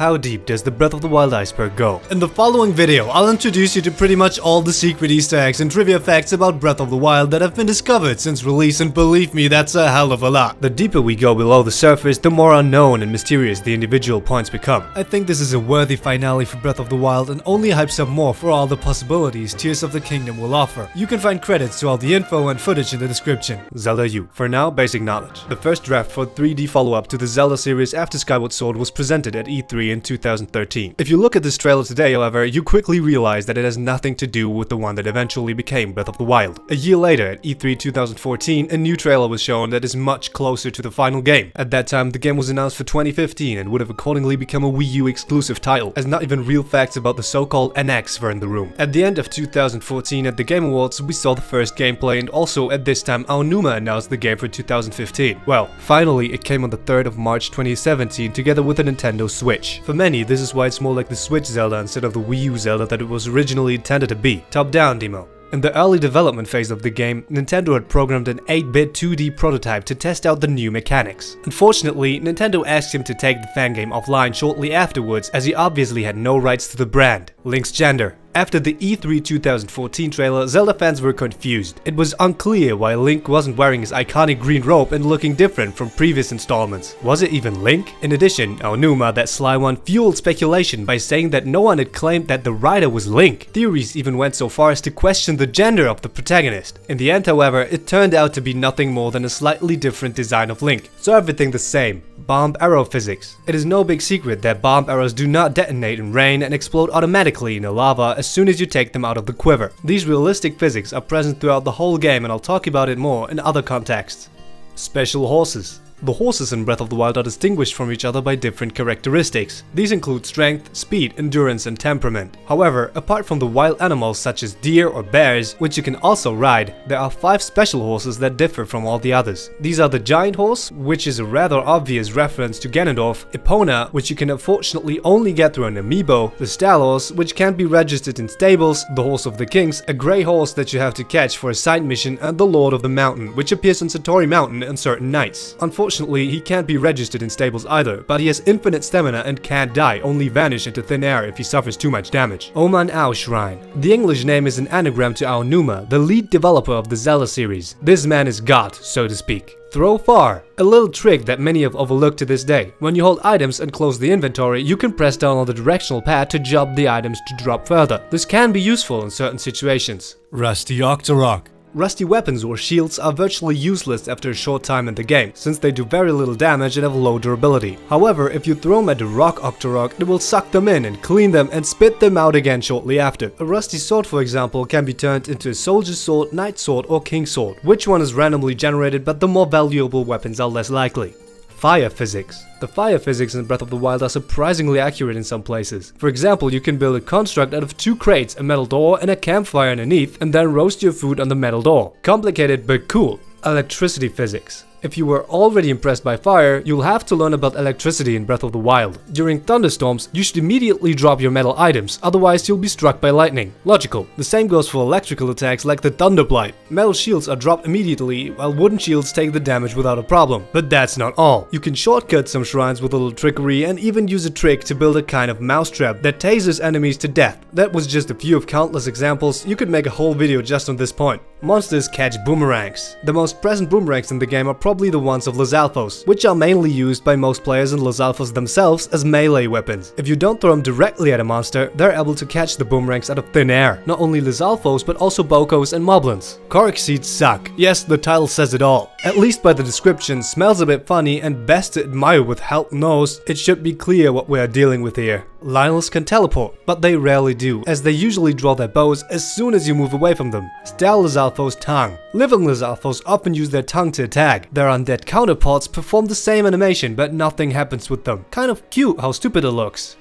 How deep does the Breath of the Wild iceberg go? In the following video, I'll introduce you to pretty much all the secret Easter eggs and trivia facts about Breath of the Wild that have been discovered since release, and believe me, that's a hell of a lot. The deeper we go below the surface, the more unknown and mysterious the individual points become. I think this is a worthy finale for Breath of the Wild and only hypes up more for all the possibilities Tears of the Kingdom will offer. You can find credits to all the info and footage in the description. Zelda U. For now, basic knowledge. The first draft for 3D follow-up to the Zelda series after Skyward Sword was presented at E3 in 2013. If you look at this trailer today, however, you quickly realize that it has nothing to do with the one that eventually became Breath of the Wild. A year later, at E3 2014, a new trailer was shown that is much closer to the final game. At that time, the game was announced for 2015 and would have accordingly become a Wii U exclusive title, as not even real facts about the so-called NX were in the room. At the end of 2014, at the Game Awards, we saw the first gameplay, and also at this time, Aonuma announced the game for 2015. Well, finally, it came on the 3rd of March 2017, together with a Nintendo Switch. For many, this is why it's more like the Switch Zelda instead of the Wii U Zelda that it was originally intended to be. Top-down demo. In the early development phase of the game, Nintendo had programmed an 8-bit 2D prototype to test out the new mechanics. Unfortunately, Nintendo asked him to take the fangame offline shortly afterwards, as he obviously had no rights to the brand. Link's gender. After the E3 2014 trailer, Zelda fans were confused. It was unclear why Link wasn't wearing his iconic green robe and looking different from previous installments. Was it even Link? In addition, Aonuma, that sly one, fueled speculation by saying that no one had claimed that the rider was Link. Theories even went so far as to question the gender of the protagonist. In the end, however, it turned out to be nothing more than a slightly different design of Link, so everything the same. Bomb arrow physics. It is no big secret that bomb arrows do not detonate in rain and explode automatically in the lava as soon as you take them out of the quiver. These realistic physics are present throughout the whole game, and I'll talk about it more in other contexts. Special horses. The horses in Breath of the Wild are distinguished from each other by different characteristics. These include strength, speed, endurance, and temperament. However, apart from the wild animals such as deer or bears, which you can also ride, there are 5 special horses that differ from all the others. These are the giant horse, which is a rather obvious reference to Ganondorf, Epona, which you can unfortunately only get through an amiibo, the Stalnox, which can't be registered in stables, the Horse of the Kings, a grey horse that you have to catch for a side mission, and the Lord of the Mountain, which appears on Satori Mountain on certain nights. Unfortunately, he can't be registered in stables either, but he has infinite stamina and can't die, only vanish into thin air if he suffers too much damage. Oman Ao Shrine. The English name is an anagram to Aonuma, the lead developer of the Zelda series. This man is God, so to speak. Throw far. A little trick that many have overlooked to this day. When you hold items and close the inventory, you can press down on the directional pad to job the items to drop further. This can be useful in certain situations. Rusty Octorok. Rusty weapons or shields are virtually useless after a short time in the game, since they do very little damage and have low durability. However, if you throw them at the rock Octorok, it will suck them in and clean them and spit them out again shortly after. A rusty sword, for example, can be turned into a soldier's sword, knight's sword, or king's sword, which one is randomly generated, but the more valuable weapons are less likely. Fire physics. The fire physics in Breath of the Wild are surprisingly accurate in some places. For example, you can build a construct out of 2 crates, a metal door, and a campfire underneath, and then roast your food on the metal door. Complicated but cool. Electricity physics. If you were already impressed by fire, you'll have to learn about electricity in Breath of the Wild. During thunderstorms, you should immediately drop your metal items, otherwise you'll be struck by lightning. Logical. The same goes for electrical attacks like the Thunder Blight. Metal shields are dropped immediately, while wooden shields take the damage without a problem. But that's not all. You can shortcut some shrines with a little trickery, and even use a trick to build a kind of mousetrap that tases enemies to death. That was just a few of countless examples. You could make a whole video just on this point. Monsters catch boomerangs. The most present boomerangs in the game are probably the ones of Lizalfos, which are mainly used by most players and Lizalfos themselves as melee weapons. If you don't throw them directly at a monster, they're able to catch the boomerangs out of thin air. Not only Lizalfos, but also Bokos and Moblins. Korok seeds suck. Yes, the title says it all. At least by the description, smells a bit funny and best to admire with help nose, it should be clear what we are dealing with here. Lynels can teleport, but they rarely do, as they usually draw their bows as soon as you move away from them. Steal Lizalfos' tongue. Living Lizalfos often use their tongue to attack. Their undead counterparts perform the same animation, but nothing happens with them. Kind of cute how stupid it looks.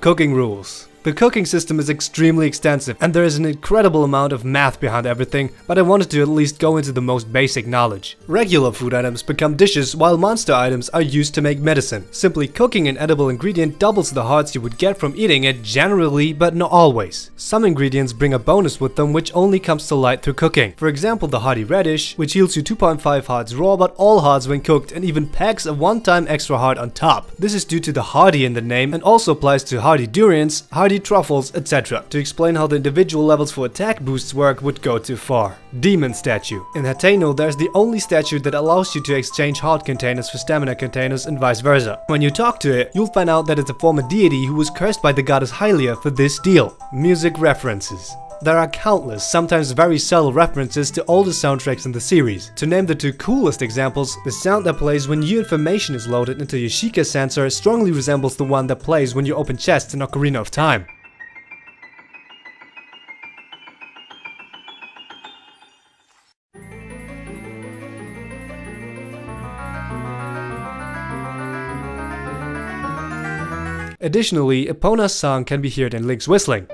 Cooking rules. The cooking system is extremely extensive and there is an incredible amount of math behind everything, but I wanted to at least go into the most basic knowledge. Regular food items become dishes while monster items are used to make medicine. Simply cooking an edible ingredient doubles the hearts you would get from eating it generally, but not always. Some ingredients bring a bonus with them which only comes to light through cooking. For example, the hearty radish, which heals you 2.5 hearts raw but all hearts when cooked, and even packs a one-time extra heart on top. This is due to the hearty in the name and also applies to hearty durians, hearty truffles, etc. To explain how the individual levels for attack boosts work would go too far. Demon statue. In Hateno there's the only statue that allows you to exchange heart containers for stamina containers and vice versa. When you talk to it, you'll find out that it's a former deity who was cursed by the goddess Hylia for this deal. Music references. There are countless, sometimes very subtle references to older soundtracks in the series. To name the two coolest examples, the sound that plays when new information is loaded into your Sheikah sensor strongly resembles the one that plays when you open chests in Ocarina of Time. Additionally, Epona's song can be heard in Link's whistling.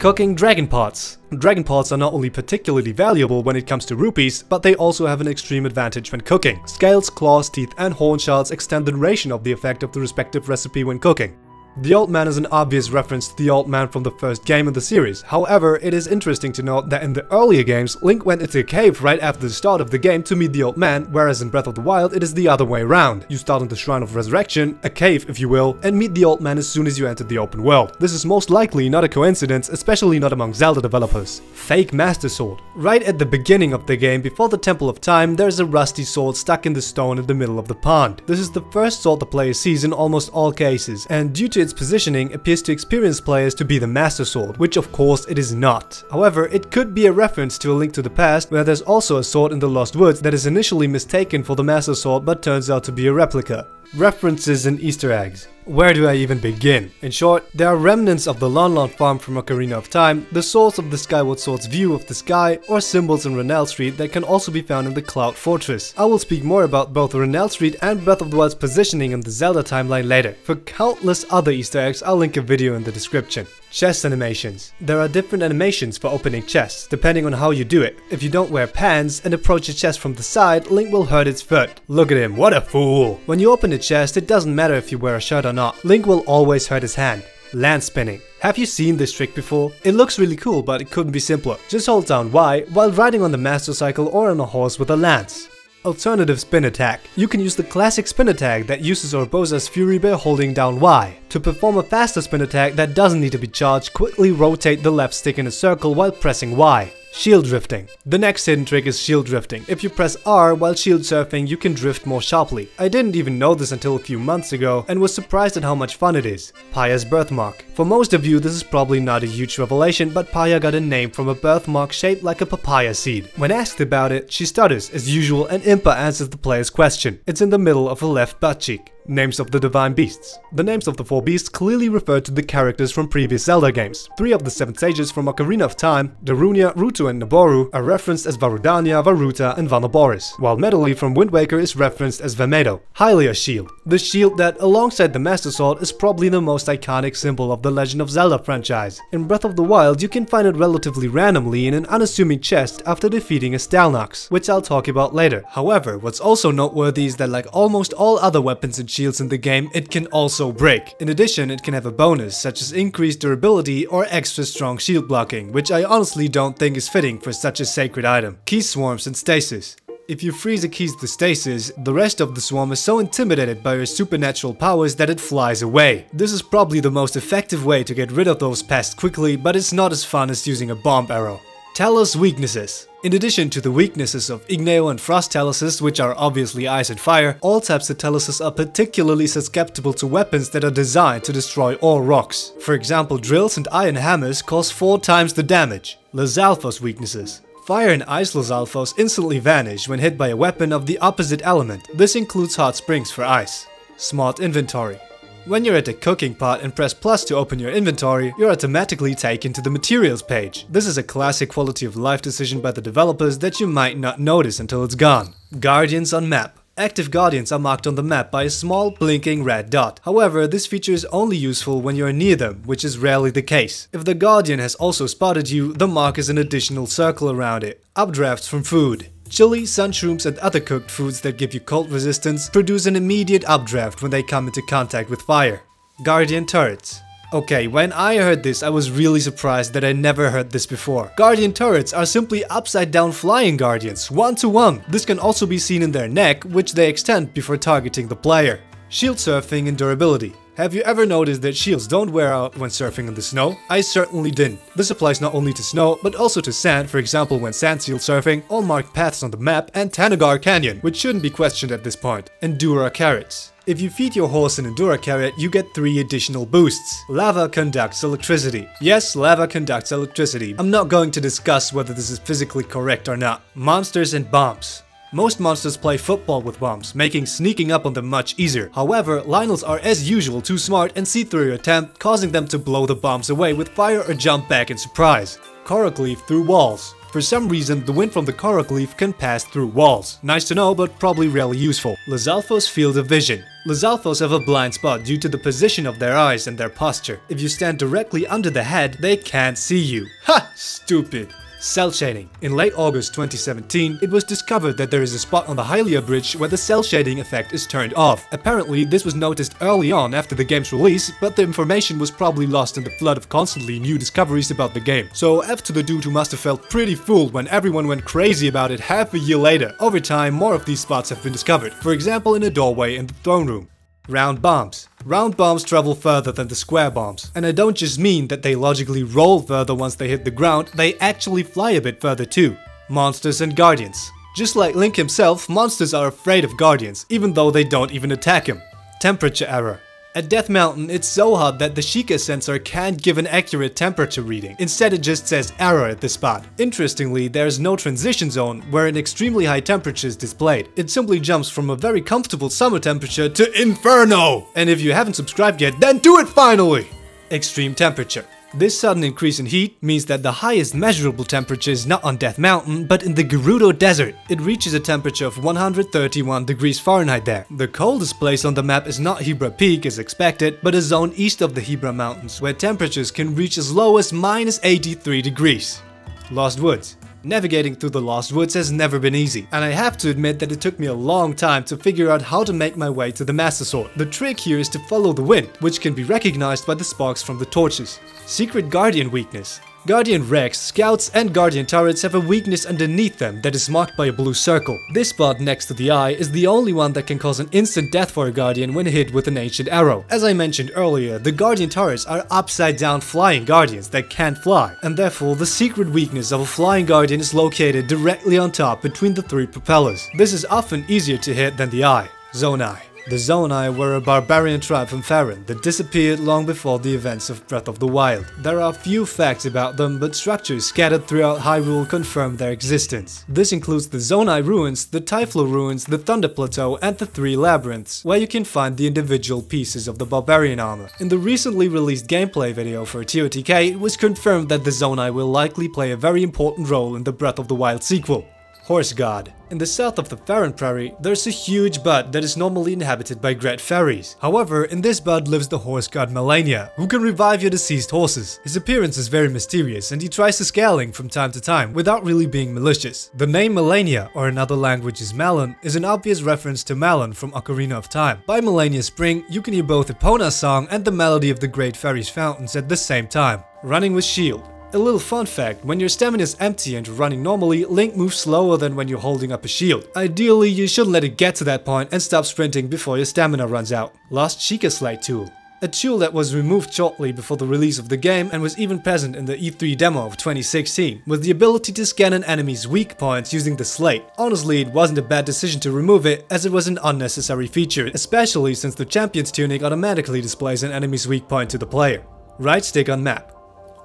Cooking dragon pots. Dragon pots are not only particularly valuable when it comes to rupees, but they also have an extreme advantage when cooking. Scales, claws, teeth and horn shards extend the duration of the effect of the respective recipe when cooking. The Old Man is an obvious reference to the Old Man from the first game in the series. However, it is interesting to note that in the earlier games, Link went into a cave right after the start of the game to meet the Old Man, whereas in Breath of the Wild it is the other way around. You start in the Shrine of Resurrection, a cave if you will, and meet the Old Man as soon as you enter the open world. This is most likely not a coincidence, especially not among Zelda developers. Fake Master Sword. Right at the beginning of the game, before the Temple of Time, there is a rusty sword stuck in the stone in the middle of the pond. This is the first sword the player sees in almost all cases, and due to its positioning appears to experienced players to be the Master Sword, which of course it is not. However, it could be a reference to A Link to the Past, where there's also a sword in the Lost Woods that is initially mistaken for the Master Sword but turns out to be a replica. References and Easter eggs. Where do I even begin? In short, there are remnants of the Lon farm from Ocarina of Time, the source of the Skyward Sword's view of the sky, or symbols in Rennell Street that can also be found in the Cloud Fortress. I will speak more about both Rennell Street and Breath of the Wild's positioning in the Zelda timeline later. For countless other Easter eggs, I'll link a video in the description. Chest animations. There are different animations for opening chests, depending on how you do it. If you don't wear pants and approach a chest from the side, Link will hurt its foot. Look at him, what a fool! When you open a chest, it doesn't matter if you wear a shirt or not. Link will always hurt his hand. Land spinning. Have you seen this trick before? It looks really cool, but it couldn't be simpler. Just hold down Y while riding on the Master Cycle or on a horse with a lance. Alternative spin attack. You can use the classic spin attack that uses Urbosa's Fury by holding down Y. To perform a faster spin attack that doesn't need to be charged, quickly rotate the left stick in a circle while pressing Y. Shield drifting. The next hidden trick is shield drifting. If you press R while shield surfing, you can drift more sharply. I didn't even know this until a few months ago and was surprised at how much fun it is. Paya's birthmark. For most of you, this is probably not a huge revelation, but Paya got a name from a birthmark shaped like a papaya seed. When asked about it, she stutters as usual and Impa answers the player's question. It's in the middle of her left butt cheek. Names of the divine beasts. The names of the four beasts clearly refer to the characters from previous Zelda games. Three of the seven sages from Ocarina of Time, Darunia, Ruto and Naboru, are referenced as Varudania, Varuta and Vanoboris, while Medoli from Wind Waker is referenced as Vamedo. Hylia's shield. The shield that, alongside the Master Sword, is probably the most iconic symbol of the Legend of Zelda franchise. In Breath of the Wild, you can find it relatively randomly in an unassuming chest after defeating a Stalnox, which I'll talk about later. However, what's also noteworthy is that like almost all other weapons and shields in the game, it can also break. In addition, it can have a bonus, such as increased durability or extra strong shield blocking, which I honestly don't think is fitting for such a sacred item. Key swarms and stasis. If you freeze a key's to stasis, the rest of the swarm is so intimidated by her supernatural powers that it flies away. This is probably the most effective way to get rid of those pests quickly, but it's not as fun as using a bomb arrow. Talos weaknesses. In addition to the weaknesses of Igneo and Frost Taluses, which are obviously ice and fire, all types of Taluses are particularly susceptible to weapons that are designed to destroy all rocks. For example, drills and iron hammers cause 4 times the damage. Lizalfos weaknesses. Fire and ice Lizalfos instantly vanish when hit by a weapon of the opposite element. This includes hot springs for ice. Smart inventory. When you're at the cooking pot and press plus to open your inventory, you're automatically taken to the materials page. This is a classic quality of life decision by the developers that you might not notice until it's gone. Guardians on map. Active guardians are marked on the map by a small blinking red dot. However, this feature is only useful when you are near them, which is rarely the case. If the guardian has also spotted you, the mark is an additional circle around it. Updrafts from food. Chili, mushrooms and other cooked foods that give you cold resistance produce an immediate updraft when they come into contact with fire. Guardian turrets. Okay, when I heard this, I was really surprised that I never heard this before. Guardian turrets are simply upside-down flying guardians, one-to-one. This can also be seen in their neck, which they extend before targeting the player. Shield surfing and durability. Have you ever noticed that shields don't wear out when surfing in the snow? I certainly didn't. This applies not only to snow, but also to sand, for example when sand shield surfing, all marked paths on the map, and Tanagar Canyon, which shouldn't be questioned at this point. Endura carrots. If you feed your horse an Endura Carrot, you get 3 additional boosts. Lava conducts electricity. Yes, lava conducts electricity. I'm not going to discuss whether this is physically correct or not. Monsters and bombs. Most monsters play football with bombs, making sneaking up on them much easier. However, Lynels are as usual too smart and see through your attempt, causing them to blow the bombs away with fire or jump back in surprise. Korok leaf through walls. For some reason, the wind from the Korok leaf can pass through walls. Nice to know, but probably rarely useful. Lizalfos field of vision. Lizalfos have a blind spot due to the position of their eyes and their posture. If you stand directly under the head, they can't see you. Ha! Stupid. Cell shading. In late August 2017, it was discovered that there is a spot on the Hylia bridge where the cell shading effect is turned off. Apparently, this was noticed early on after the game's release, but the information was probably lost in the flood of constantly new discoveries about the game. So F to the dude who must have felt pretty fooled when everyone went crazy about it half a year later. Over time, more of these spots have been discovered, for example in a doorway in the throne room. Round bombs. Round bombs travel further than the square bombs. And I don't just mean that they logically roll further once they hit the ground, they actually fly a bit further too. Monsters and guardians. Just like Link himself, monsters are afraid of guardians, even though they don't even attack him. Temperature error. At Death Mountain, it's so hot that the Sheikah sensor can't give an accurate temperature reading. Instead, it just says error at this spot. Interestingly, there's no transition zone where an extremely high temperature is displayed. It simply jumps from a very comfortable summer temperature to inferno! And if you haven't subscribed yet, then do it finally! Extreme temperature. This sudden increase in heat means that the highest measurable temperature is not on Death Mountain, but in the Gerudo Desert. It reaches a temperature of 131 degrees Fahrenheit there. The coldest place on the map is not Hebra Peak as expected, but a zone east of the Hebra Mountains, where temperatures can reach as low as -83 degrees. Lost Woods. Navigating through the Lost Woods has never been easy, and I have to admit that it took me a long time to figure out how to make my way to the Master Sword. The trick here is to follow the wind, which can be recognized by the sparks from the torches. Secret Guardian weakness. Guardian wrecks, scouts and guardian turrets have a weakness underneath them that is marked by a blue circle. This spot next to the eye is the only one that can cause an instant death for a guardian when hit with an ancient arrow. As I mentioned earlier, the guardian turrets are upside down flying guardians that can't fly, and therefore the secret weakness of a flying guardian is located directly on top between the 3 propellers. This is often easier to hit than the eye. Zonai. The Zonai were a barbarian tribe from Faron that disappeared long before the events of Breath of the Wild. There are few facts about them, but structures scattered throughout Hyrule confirm their existence. This includes the Zonai ruins, the Typhlo ruins, the Thunder Plateau and the 3 labyrinths, where you can find the individual pieces of the barbarian armor. In the recently released gameplay video for TOTK, it was confirmed that the Zonai will likely play a very important role in the Breath of the Wild sequel. Horse god. In the south of the Faron Prairie, there's a huge bud that is normally inhabited by great fairies. However, in this bud lives the horse god Malanya, who can revive your deceased horses. His appearance is very mysterious and he tries to scaling from time to time without really being malicious. The name Malanya, or in other languages Malon, is an obvious reference to Malon from Ocarina of Time. By Malanya Spring, you can hear both Epona's song and the melody of the great fairies' fountains at the same time. Running with shield. A little fun fact, when your stamina is empty and you're running normally, Link moves slower than when you're holding up a shield. Ideally, you shouldn't let it get to that point and stop sprinting before your stamina runs out. Lost Sheikah Slate tool. A tool that was removed shortly before the release of the game and was even present in the E3 demo of 2016, with the ability to scan an enemy's weak points using the slate. Honestly, it wasn't a bad decision to remove it, as it was an unnecessary feature, especially since the champion's tunic automatically displays an enemy's weak point to the player. Right stick on map.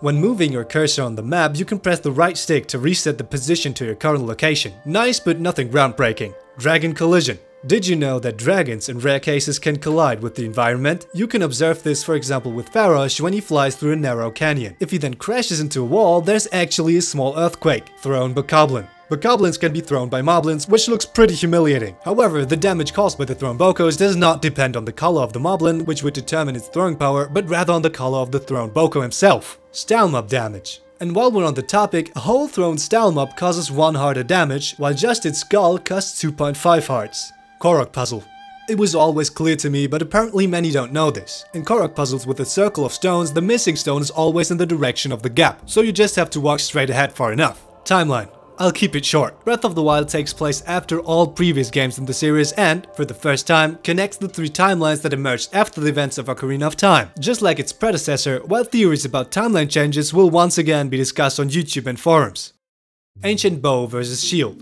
When moving your cursor on the map, you can press the right stick to reset the position to your current location. Nice, but nothing groundbreaking. Dragon collision. Did you know that dragons in rare cases can collide with the environment? You can observe this, for example, with Farosh when he flies through a narrow canyon. If he then crashes into a wall, there's actually a small earthquake. Thrown Bokoblin. but goblins can be thrown by moblins, which looks pretty humiliating. However, the damage caused by the thrown Bokos does not depend on the color of the moblin, which would determine its throwing power, but rather on the color of the thrown Boko himself. Stalmop damage. And while we're on the topic, a whole thrown Stalmop causes 1 heart of damage, while just its skull costs 2.5 hearts. Korok puzzle. It was always clear to me, but apparently many don't know this. In Korok puzzles with a circle of stones, the missing stone is always in the direction of the gap, so you just have to walk straight ahead far enough. Timeline. I'll keep it short. Breath of the Wild takes place after all previous games in the series and, for the first time, connects the 3 timelines that emerged after the events of Ocarina of Time. Just like its predecessor, while theories about timeline changes will once again be discussed on YouTube and forums. Ancient Bow vs. Shield.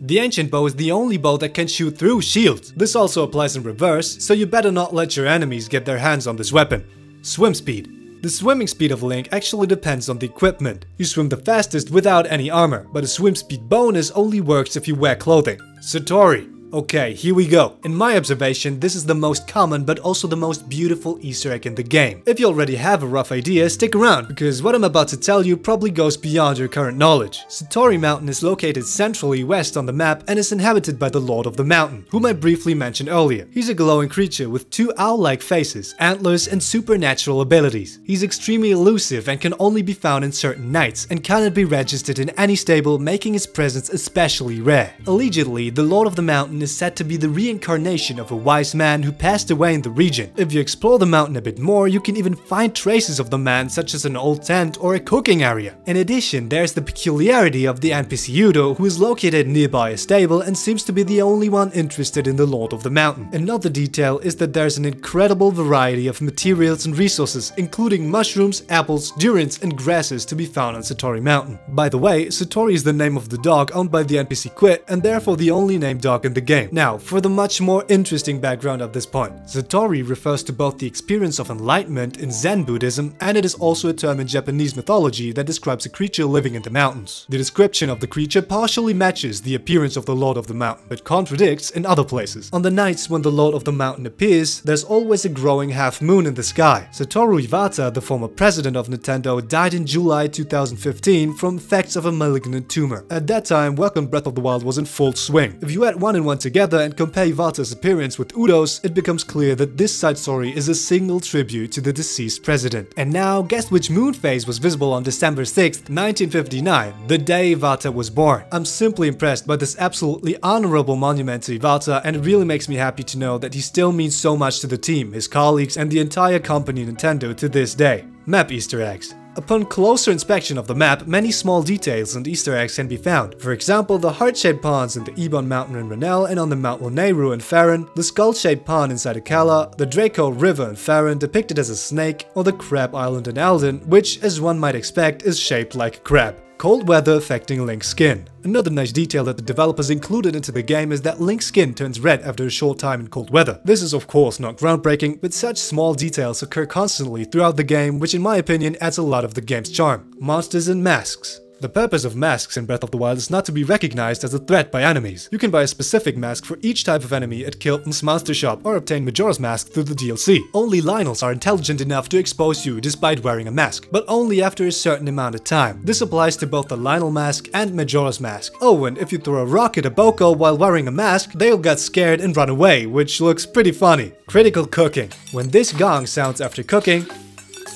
The ancient bow is the only bow that can shoot through shields. This also applies in reverse, so you better not let your enemies get their hands on this weapon. Swim speed. The swimming speed of Link actually depends on the equipment. You swim the fastest without any armor, but a swim speed bonus only works if you wear clothing. Satori. Okay, here we go. In my observation, this is the most common but also the most beautiful Easter egg in the game. If you already have a rough idea, stick around, because what I'm about to tell you probably goes beyond your current knowledge. Satori Mountain is located centrally west on the map and is inhabited by the Lord of the Mountain, whom I briefly mentioned earlier. He's a glowing creature with 2 owl-like faces, antlers, and supernatural abilities. He's extremely elusive and can only be found in certain nights and cannot be registered in any stable, making his presence especially rare. Allegedly, the Lord of the Mountain is said to be the reincarnation of a wise man who passed away in the region. If you explore the mountain a bit more, you can even find traces of the man, such as an old tent or a cooking area. In addition, there's the peculiarity of the NPC Udo, who is located nearby a stable and seems to be the only one interested in the Lord of the Mountain. Another detail is that there's an incredible variety of materials and resources, including mushrooms, apples, durians, and grasses to be found on Satori Mountain. By the way, Satori is the name of the dog owned by the NPC Quit, and therefore the only named dog in the game. Now, for the much more interesting background of this point. Satori refers to both the experience of enlightenment in Zen Buddhism, and it is also a term in Japanese mythology that describes a creature living in the mountains. The description of the creature partially matches the appearance of the Lord of the Mountain, but contradicts in other places. On the nights when the Lord of the Mountain appears, there's always a growing half moon in the sky. Satoru Iwata, the former president of Nintendo, died in July 2015 from effects of a malignant tumor. At that time, work on Breath of the Wild was in full swing. If you add one and one together and compare Iwata's appearance with Udo's, it becomes clear that this side story is a single tribute to the deceased president. And now, guess which moon phase was visible on December 6th, 1959, the day Iwata was born. I'm simply impressed by this absolutely honorable monument to Iwata, and it really makes me happy to know that he still means so much to the team, his colleagues, and the entire company Nintendo to this day. Map Easter eggs. Upon closer inspection of the map, many small details and Easter eggs can be found. For example, the heart-shaped ponds in the Ebon Mountain in Rennell and on the Mount Loneru in Faron, the skull-shaped pond inside Akala, the Draco River in Faron depicted as a snake, or the Crab Island in Alden, which, as one might expect, is shaped like a crab. Cold weather affecting Link's skin. Another nice detail that the developers included into the game is that Link's skin turns red after a short time in cold weather. This is of course not groundbreaking, but such small details occur constantly throughout the game, which in my opinion adds a lot of the game's charm. Monsters and masks. The purpose of masks in Breath of the Wild is not to be recognized as a threat by enemies. You can buy a specific mask for each type of enemy at Kilton's Monster Shop or obtain Majora's Mask through the DLC. Only Lynels are intelligent enough to expose you despite wearing a mask, but only after a certain amount of time. This applies to both the Lynel mask and Majora's Mask. Oh, and if you throw a rock at a Boko while wearing a mask, they'll get scared and run away, which looks pretty funny. Critical cooking. When this gong sounds after cooking,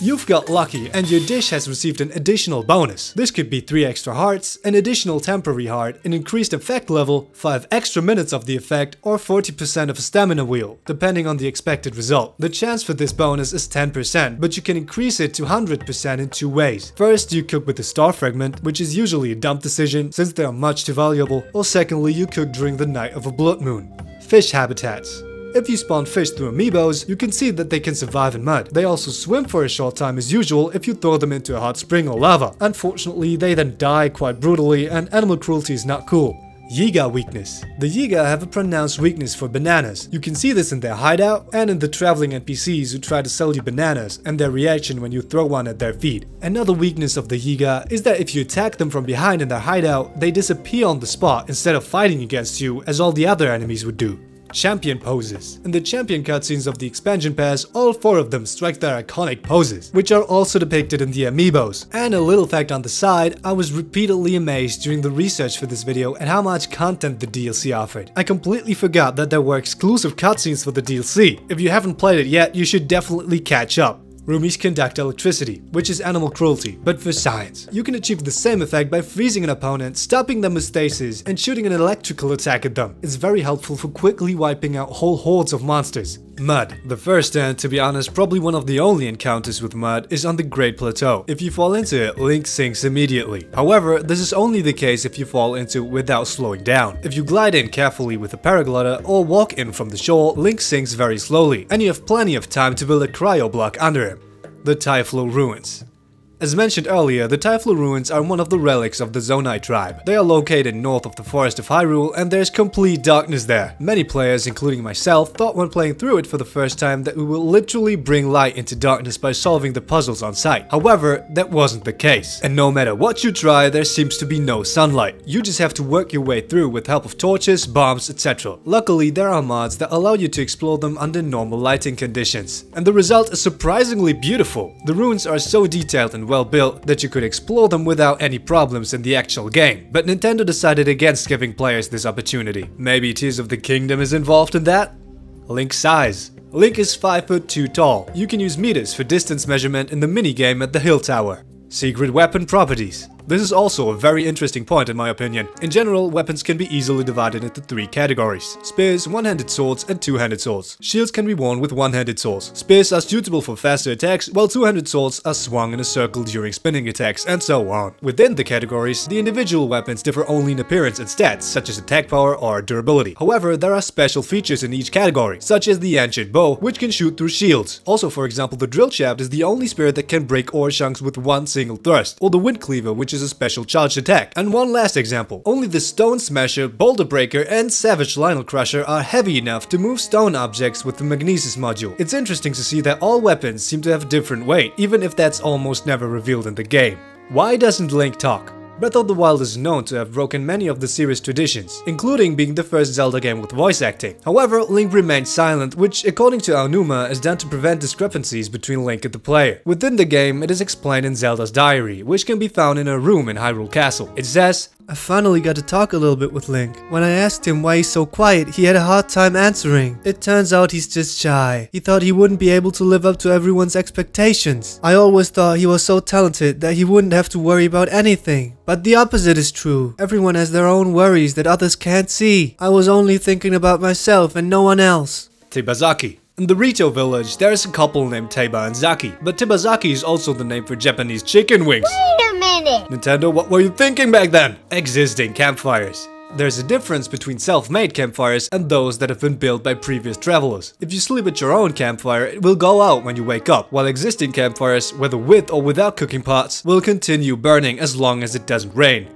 you've got lucky and your dish has received an additional bonus. This could be 3 extra hearts, an additional temporary heart, an increased effect level, 5 extra minutes of the effect, or 40% of a stamina wheel, depending on the expected result. The chance for this bonus is 10%, but you can increase it to 100% in 2 ways. First, you cook with the star fragment, which is usually a dumb decision since they are much too valuable, or secondly, you cook during the night of a blood moon. Fish habitats. If you spawn fish through amiibos, you can see that they can survive in mud. They also swim for a short time as usual if you throw them into a hot spring or lava. Unfortunately, they then die quite brutally, and animal cruelty is not cool. Yiga weakness. The Yiga have a pronounced weakness for bananas. You can see this in their hideout and in the traveling NPCs who try to sell you bananas and their reaction when you throw one at their feet. Another weakness of the Yiga is that if you attack them from behind in their hideout, they disappear on the spot instead of fighting against you as all the other enemies would do. champion poses. In the champion cutscenes of the expansion pass, all four of them strike their iconic poses, which are also depicted in the amiibos. And a little fact on the side, I was repeatedly amazed during the research for this video at how much content the DLC offered. I completely forgot that there were exclusive cutscenes for the DLC. If you haven't played it yet, you should definitely catch up. Roomies conduct electricity, which is animal cruelty, but for science. You can achieve the same effect by freezing an opponent, stopping them with stasis, and shooting an electrical attack at them. It's very helpful for quickly wiping out whole hordes of monsters. Mud. The first and, to be honest, probably one of the only encounters with mud is on the Great Plateau. If you fall into it, Link sinks immediately. However, this is only the case if you fall into it without slowing down. If you glide in carefully with a paraglider or walk in from the shore, Link sinks very slowly, and you have plenty of time to build a cryoblock under him. The Typhlo Ruins. As mentioned earlier, the Typhlo Ruins are one of the relics of the Zonai tribe. They are located north of the Forest of Hyrule, and there's complete darkness there. Many players, including myself, thought when playing through it for the first time that we will literally bring light into darkness by solving the puzzles on site. However, that wasn't the case. And no matter what you try, there seems to be no sunlight. You just have to work your way through with help of torches, bombs, etc. Luckily, there are mods that allow you to explore them under normal lighting conditions. And the result is surprisingly beautiful. The ruins are so detailed and well built that you could explore them without any problems in the actual game. But Nintendo decided against giving players this opportunity. Maybe Tears of the Kingdom is involved in that? Link size. Link is 5'2" tall. You can use meters for distance measurement in the minigame at the Hill Tower. Secret weapon properties. This is also a very interesting point in my opinion. In general, weapons can be easily divided into three categories. Spears, one-handed swords, and two-handed swords. Shields can be worn with one-handed swords. Spears are suitable for faster attacks, while two-handed swords are swung in a circle during spinning attacks, and so on. Within the categories, the individual weapons differ only in appearance and stats, such as attack power or durability. However, there are special features in each category, such as the ancient bow, which can shoot through shields. Also, for example, the drill shaft is the only spear that can break ore chunks with one single thrust, or the wind cleaver, which is a special charged attack. And one last example, only the Stone Smasher, Boulder Breaker, and Savage Lynel Crusher are heavy enough to move stone objects with the Magnesis module. It's interesting to see that all weapons seem to have different weight, even if that's almost never revealed in the game. Why doesn't Link talk? Breath of the Wild is known to have broken many of the series' traditions, including being the first Zelda game with voice acting. However, Link remained silent, which, according to Aonuma, is done to prevent discrepancies between Link and the player. Within the game, it is explained in Zelda's diary, which can be found in a room in Hyrule Castle. It says, "I finally got to talk a little bit with Link. When I asked him why he's so quiet, he had a hard time answering. It turns out he's just shy. He thought he wouldn't be able to live up to everyone's expectations. I always thought he was so talented that he wouldn't have to worry about anything. But the opposite is true. Everyone has their own worries that others can't see. I was only thinking about myself and no one else." Tibazaki. In the Rito village, there is a couple named Teba and Zaki, but Tibazaki is also the name for Japanese chicken wings. Wait a minute! Nintendo, what were you thinking back then? Existing campfires. There's a difference between self-made campfires and those that have been built by previous travelers. If you sleep at your own campfire, it will go out when you wake up, while existing campfires, whether with or without cooking pots, will continue burning as long as it doesn't rain.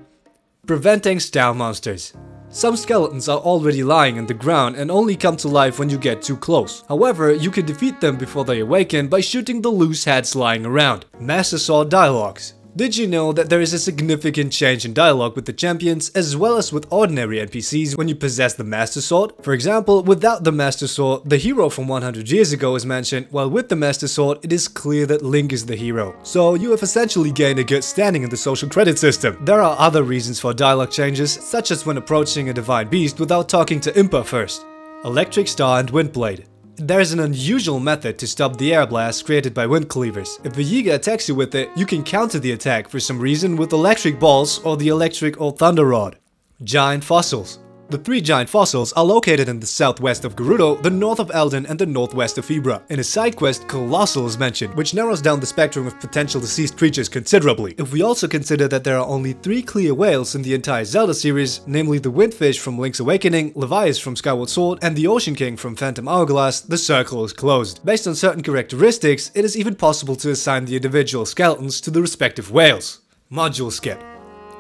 Preventing stone monsters. Some skeletons are already lying in the ground and only come to life when you get too close. However, you can defeat them before they awaken by shooting the loose heads lying around. Master Sword dialogues. Did you know that there is a significant change in dialogue with the champions as well as with ordinary NPCs when you possess the Master Sword? For example, without the Master Sword, the hero from 100 years ago is mentioned, while with the Master Sword, it is clear that Link is the hero. So you have essentially gained a good standing in the social credit system. There are other reasons for dialogue changes, such as when approaching a divine beast without talking to Impa first. Electric Star and Wind Blade. There is an unusual method to stop the air blast created by wind cleavers. If a Yiga attacks you with it, you can counter the attack for some reason with electric balls or the electric or thunder rod. Giant fossils. The three giant fossils are located in the southwest of Gerudo, the north of Eldon, and the northwest of Ibra. In a side quest, Colossal is mentioned, which narrows down the spectrum of potential deceased creatures considerably. If we also consider that there are only three clear whales in the entire Zelda series, namely the Windfish from Link's Awakening, Leviathan from Skyward Sword, and the Ocean King from Phantom Hourglass, the circle is closed. Based on certain characteristics, it is even possible to assign the individual skeletons to the respective whales. Module skip.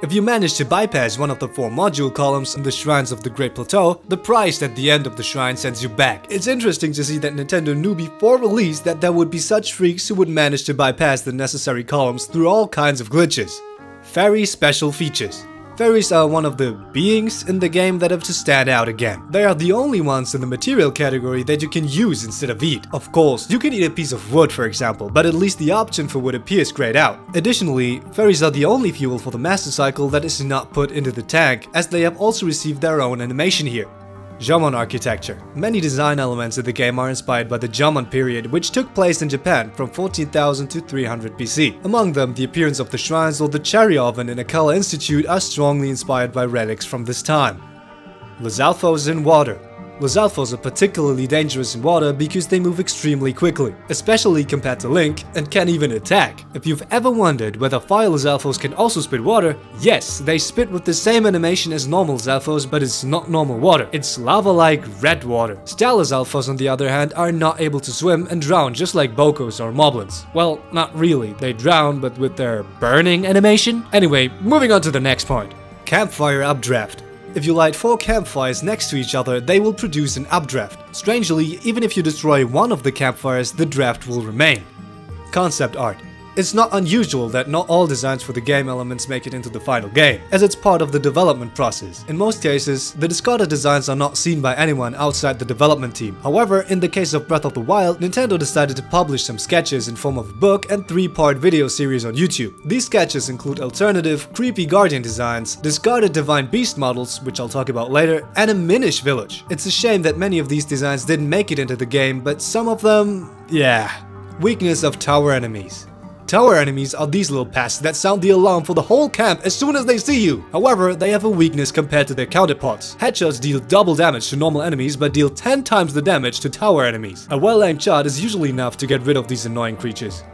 If you manage to bypass one of the four module columns in the Shrines of the Great Plateau, the prize at the end of the shrine sends you back. It's interesting to see that Nintendo knew before release that there would be such freaks who would manage to bypass the necessary columns through all kinds of glitches. Fairy special features. Fairies are one of the beings in the game that have to stand out again. They are the only ones in the material category that you can use instead of eat. Of course, you can eat a piece of wood for example, but at least the option for wood appears grayed out. Additionally, fairies are the only fuel for the Master Cycle that is not put into the tank, as they have also received their own animation here. Jomon architecture. Many design elements of the game are inspired by the Jomon period, which took place in Japan from 14,000 to 300 BC. Among them, the appearance of the shrines or the cherry oven in Akella Institute are strongly inspired by relics from this time. Lizalfos in water. Lizalfos are particularly dangerous in water because they move extremely quickly, especially compared to Link, and can even attack. If you've ever wondered whether fire Lizalfos can also spit water, yes, they spit with the same animation as normal Lizalfos, but it's not normal water, it's lava-like red water. Style Lizalfos on the other hand are not able to swim and drown just like Bokos or Moblins. Well, not really, they drown but with their burning animation. Anyway, moving on to the next point. Campfire updraft. If you light 4 campfires next to each other, they will produce an updraft. Strangely, even if you destroy one of the campfires, the draft will remain. Concept art. It's not unusual that not all designs for the game elements make it into the final game, as it's part of the development process. In most cases, the discarded designs are not seen by anyone outside the development team. However, in the case of Breath of the Wild, Nintendo decided to publish some sketches in form of a book and 3-part video series on YouTube. These sketches include alternative, creepy Guardian designs, discarded Divine Beast models, which I'll talk about later, and a Minish village. It's a shame that many of these designs didn't make it into the game, but some of them... yeah. Weakness of tower enemies. Tower enemies are these little pests that sound the alarm for the whole camp as soon as they see you. However, they have a weakness compared to their counterparts. Headshots deal double damage to normal enemies but deal 10 times the damage to tower enemies. A well-aimed shot is usually enough to get rid of these annoying creatures.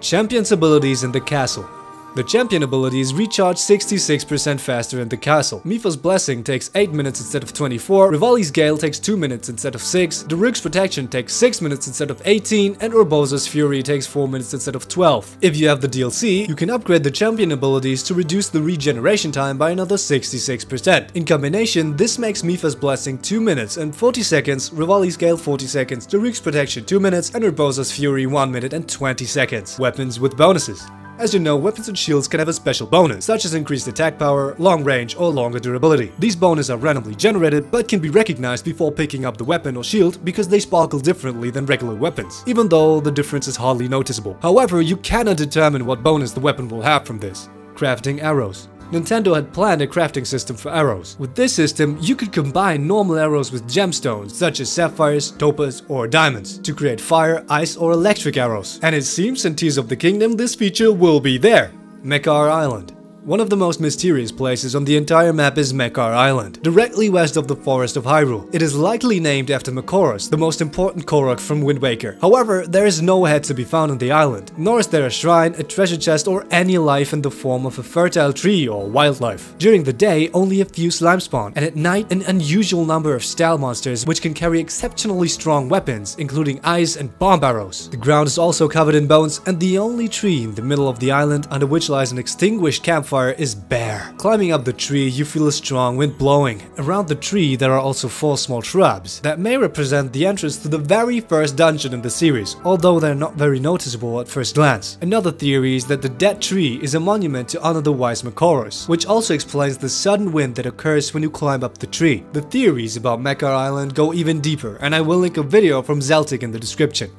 Champion's abilities in the castle. The champion abilities recharge 66% faster in the castle. Mifa's Blessing takes 8 minutes instead of 24, Rivali's Gale takes 2 minutes instead of 6, Daruk's Protection takes 6 minutes instead of 18, and Urbosa's Fury takes 4 minutes instead of 12. If you have the DLC, you can upgrade the champion abilities to reduce the regeneration time by another 66%. In combination, this makes Mifa's Blessing 2 minutes and 40 seconds, Rivali's Gale 40 seconds, Daruk's Protection 2 minutes, and Urbosa's Fury 1 minute and 20 seconds. Weapons with bonuses. As you know, weapons and shields can have a special bonus, such as increased attack power, long range, or longer durability. These bonuses are randomly generated, but can be recognized before picking up the weapon or shield because they sparkle differently than regular weapons, even though the difference is hardly noticeable. However, you cannot determine what bonus the weapon will have from this. Crafting arrows. Nintendo had planned a crafting system for arrows. With this system, you could combine normal arrows with gemstones such as sapphires, topaz, or diamonds to create fire, ice, or electric arrows. And it seems in Tears of the Kingdom this feature will be there. Mekar Island. One of the most mysterious places on the entire map is Mekar Island, directly west of the Forest of Hyrule. It is likely named after Makoros, the most important Korok from Wind Waker. However, there is no head to be found on the island, nor is there a shrine, a treasure chest, or any life in the form of a fertile tree or wildlife. During the day, only a few slime spawn, and at night, an unusual number of style monsters which can carry exceptionally strong weapons, including ice and bomb arrows. The ground is also covered in bones, and the only tree in the middle of the island under which lies an extinguished campfire is bare. Climbing up the tree, you feel a strong wind blowing. Around the tree, there are also 4 small shrubs that may represent the entrance to the very first dungeon in the series, although they're not very noticeable at first glance. Another theory is that the dead tree is a monument to honor the wise Makoros, which also explains the sudden wind that occurs when you climb up the tree. The theories about Mekar Island go even deeper, and I will link a video from Zeltic in the description.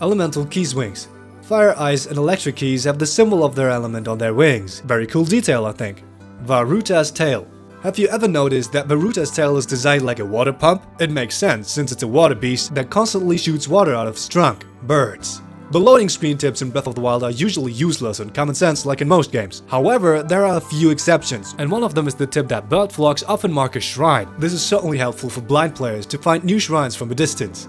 Elemental key swings. Fire, ice, and electric keys have the symbol of their element on their wings. Very cool detail, I think. Varuta's tail. Have you ever noticed that Varuta's tail is designed like a water pump? It makes sense, since it's a water beast that constantly shoots water out of its trunk. Birds. The loading screen tips in Breath of the Wild are usually useless and common sense like in most games. However, there are a few exceptions, and one of them is the tip that bird flocks often mark a shrine. This is certainly helpful for blind players to find new shrines from a distance.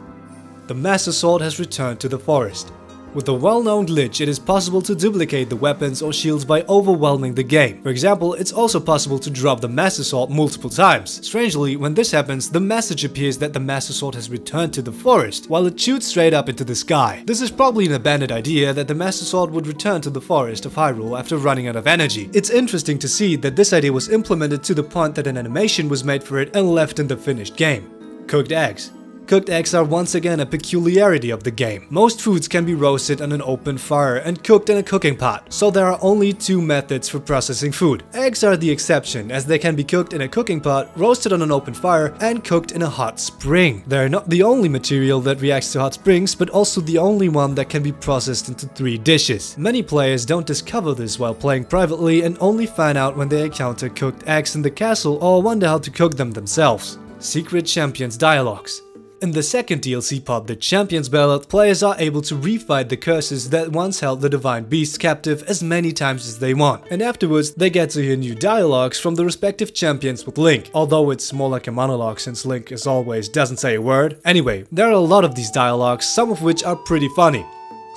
The Master Sword has returned to the forest. With a well-known glitch, it is possible to duplicate the weapons or shields by overwhelming the game. For example, it's also possible to drop the Master Sword multiple times. Strangely, when this happens, the message appears that the Master Sword has returned to the forest, while it shoots straight up into the sky. This is probably an abandoned idea that the Master Sword would return to the Forest of Hyrule after running out of energy. It's interesting to see that this idea was implemented to the point that an animation was made for it and left in the finished game. Cooked eggs. Cooked eggs are once again a peculiarity of the game. Most foods can be roasted on an open fire and cooked in a cooking pot, so there are only two methods for processing food. Eggs are the exception, as they can be cooked in a cooking pot, roasted on an open fire, and cooked in a hot spring. They're not the only material that reacts to hot springs, but also the only one that can be processed into three dishes. Many players don't discover this while playing privately and only find out when they encounter cooked eggs in the castle or wonder how to cook them themselves. Secret Champions Dialogues. In the second DLC pod, the Champions Ballad, players are able to refight the curses that once held the Divine Beasts captive as many times as they want, and afterwards they get to hear new dialogues from the respective champions with Link, although it's more like a monologue since Link, as always, doesn't say a word. Anyway, there are a lot of these dialogues, some of which are pretty funny.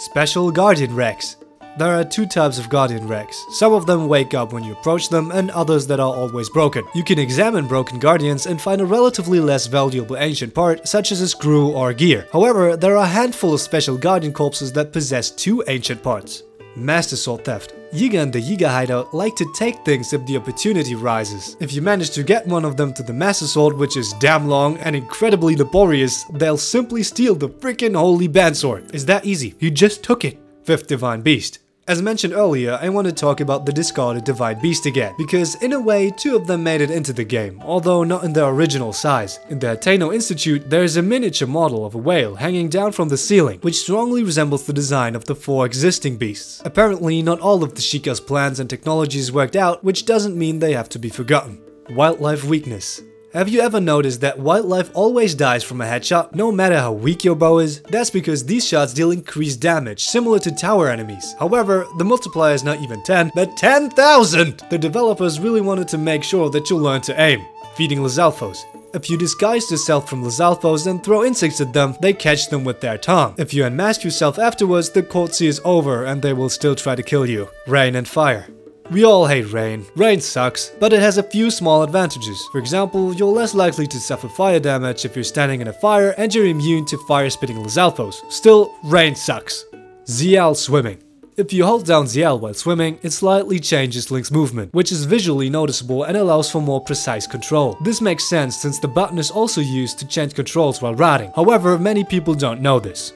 Special Guardian Rex. There are two types of Guardian Wrecks. Some of them wake up when you approach them, and others that are always broken. You can examine broken Guardians and find a relatively less valuable ancient part, such as a screw or gear. However, there are a handful of special Guardian corpses that possess two ancient parts. Master Sword Theft. Yiga and the Yiga hideout like to take things if the opportunity rises. If you manage to get one of them to the Master Sword, which is damn long and incredibly laborious, they'll simply steal the freaking holy Bansword. It's that easy, you just took it. Fifth Divine Beast. As mentioned earlier, I want to talk about the discarded Divine Beast again, because in a way, two of them made it into the game, although not in their original size. In the Hateno Institute, there is a miniature model of a whale hanging down from the ceiling, which strongly resembles the design of the four existing beasts. Apparently, not all of the Sheikah's plans and technologies worked out, which doesn't mean they have to be forgotten. Wildlife Weakness. Have you ever noticed that wildlife always dies from a headshot, no matter how weak your bow is? That's because these shots deal increased damage, similar to tower enemies. However, the multiplier is not even 10, but 10,000! The developers really wanted to make sure that you learn to aim. Feeding Lizalfos. If you disguise yourself from Lizalfos and throw insects at them, they catch them with their tongue. If you unmask yourself afterwards, the courtesy is over and they will still try to kill you. Rain and Fire. We all hate rain. Rain sucks, but it has a few small advantages. For example, you're less likely to suffer fire damage if you're standing in a fire, and you're immune to fire-spitting Lizalfos. Still, rain sucks. Zial Swimming. If you hold down ZL while swimming, it slightly changes Link's movement, which is visually noticeable and allows for more precise control. This makes sense since the button is also used to change controls while riding. However, many people don't know this.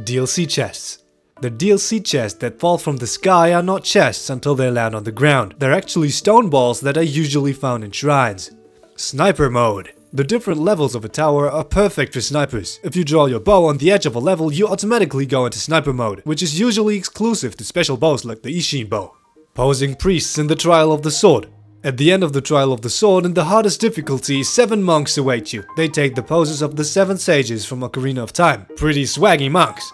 DLC chests. The DLC chests that fall from the sky are not chests until they land on the ground. They're actually stone balls that are usually found in shrines. Sniper mode. The different levels of a tower are perfect for snipers. If you draw your bow on the edge of a level, you automatically go into sniper mode, which is usually exclusive to special bows like the Ishin bow. Posing priests in the Trial of the Sword. At the end of the Trial of the Sword, in the hardest difficulty, 7 monks await you. They take the poses of the 7 sages from Ocarina of Time. Pretty swaggy monks.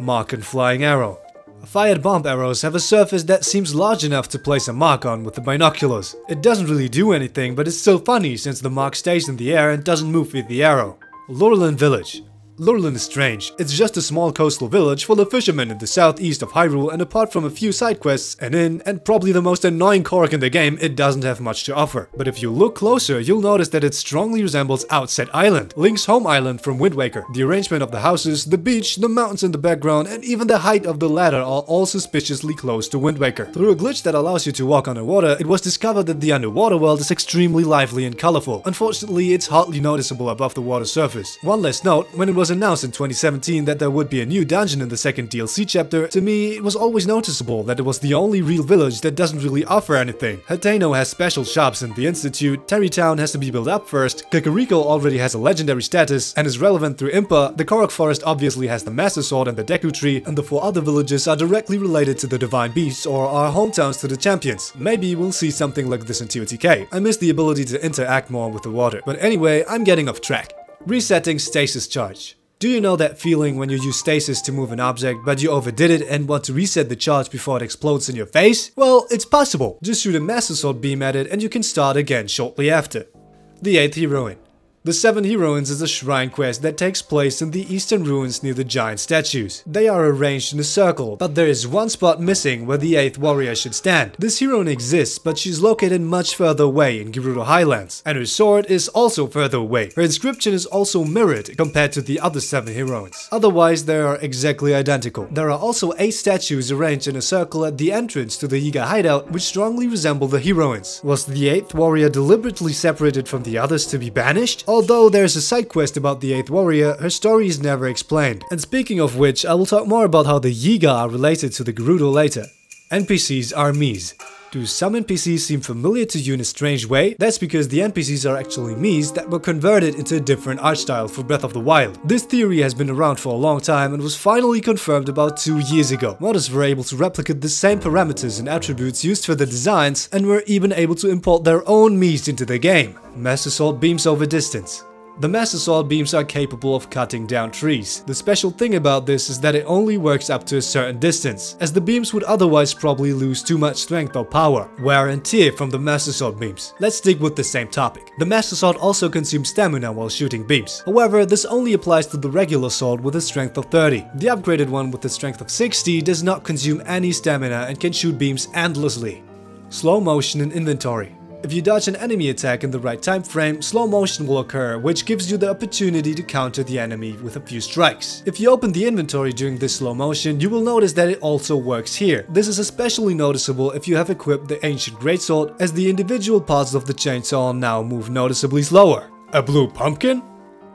Mark and Flying Arrow. Fired bomb arrows have a surface that seems large enough to place a mark on with the binoculars. It doesn't really do anything, but it's still funny since the mark stays in the air and doesn't move with the arrow. Lurlin Village. Lurlin is strange. It's just a small coastal village full of fishermen in the southeast of Hyrule, and apart from a few side quests, an inn, and probably the most annoying Korok in the game, it doesn't have much to offer. But if you look closer, you'll notice that it strongly resembles Outset Island, Link's home island from Wind Waker. The arrangement of the houses, the beach, the mountains in the background, and even the height of the ladder are all suspiciously close to Wind Waker. Through a glitch that allows you to walk underwater, it was discovered that the underwater world is extremely lively and colorful. Unfortunately, it's hardly noticeable above the water surface. One last note, when it was announced in 2017 that there would be a new dungeon in the second DLC chapter, to me it was always noticeable that it was the only real village that doesn't really offer anything. Hateno has special shops in the Institute, Terrytown has to be built up first, Kakariko already has a legendary status and is relevant through Impa, the Korok Forest obviously has the Master Sword and the Deku Tree, and the 4 other villages are directly related to the Divine Beasts or are hometowns to the champions. Maybe we'll see something like this in TOTK. I miss the ability to interact more with the water. But anyway, I'm getting off track. Resetting stasis charge. Do you know that feeling when you use stasis to move an object, but you overdid it and want to reset the charge before it explodes in your face? Well, it's possible. Just shoot a Master Sword beam at it and you can start again shortly after. The 8th Heroine. The 7 Heroines is a shrine quest that takes place in the eastern ruins near the giant statues. They are arranged in a circle, but there is one spot missing where the 8th warrior should stand. This heroine exists, but she's located much further away in Gerudo Highlands, and her sword is also further away. Her inscription is also mirrored compared to the other 7 heroines. Otherwise, they are exactly identical. There are also 8 statues arranged in a circle at the entrance to the Yiga hideout, which strongly resemble the heroines. Was the 8th warrior deliberately separated from the others to be banished? Although there's a side quest about the 8th warrior, her story is never explained. And speaking of which, I will talk more about how the Yiga are related to the Gerudo later. NPCs are Miis. Do some NPCs seem familiar to you in a strange way? That's because the NPCs are actually Miis that were converted into a different art style for Breath of the Wild. This theory has been around for a long time and was finally confirmed about 2 years ago. Modders were able to replicate the same parameters and attributes used for the designs and were even able to import their own Miis into the game. Master Sword beams over distance. The Master Sword beams are capable of cutting down trees. The special thing about this is that it only works up to a certain distance, as the beams would otherwise probably lose too much strength or power, wear and tear from the Master Sword beams. Let's stick with the same topic. The Master Sword also consumes stamina while shooting beams. However, this only applies to the regular sword with a strength of 30. The upgraded one with a strength of 60 does not consume any stamina and can shoot beams endlessly. Slow motion and inventory. If you dodge an enemy attack in the right time frame, slow motion will occur, which gives you the opportunity to counter the enemy with a few strikes. If you open the inventory during this slow motion, you will notice that it also works here. This is especially noticeable if you have equipped the Ancient Greatsword, as the individual parts of the chainsaw now move noticeably slower. A blue pumpkin?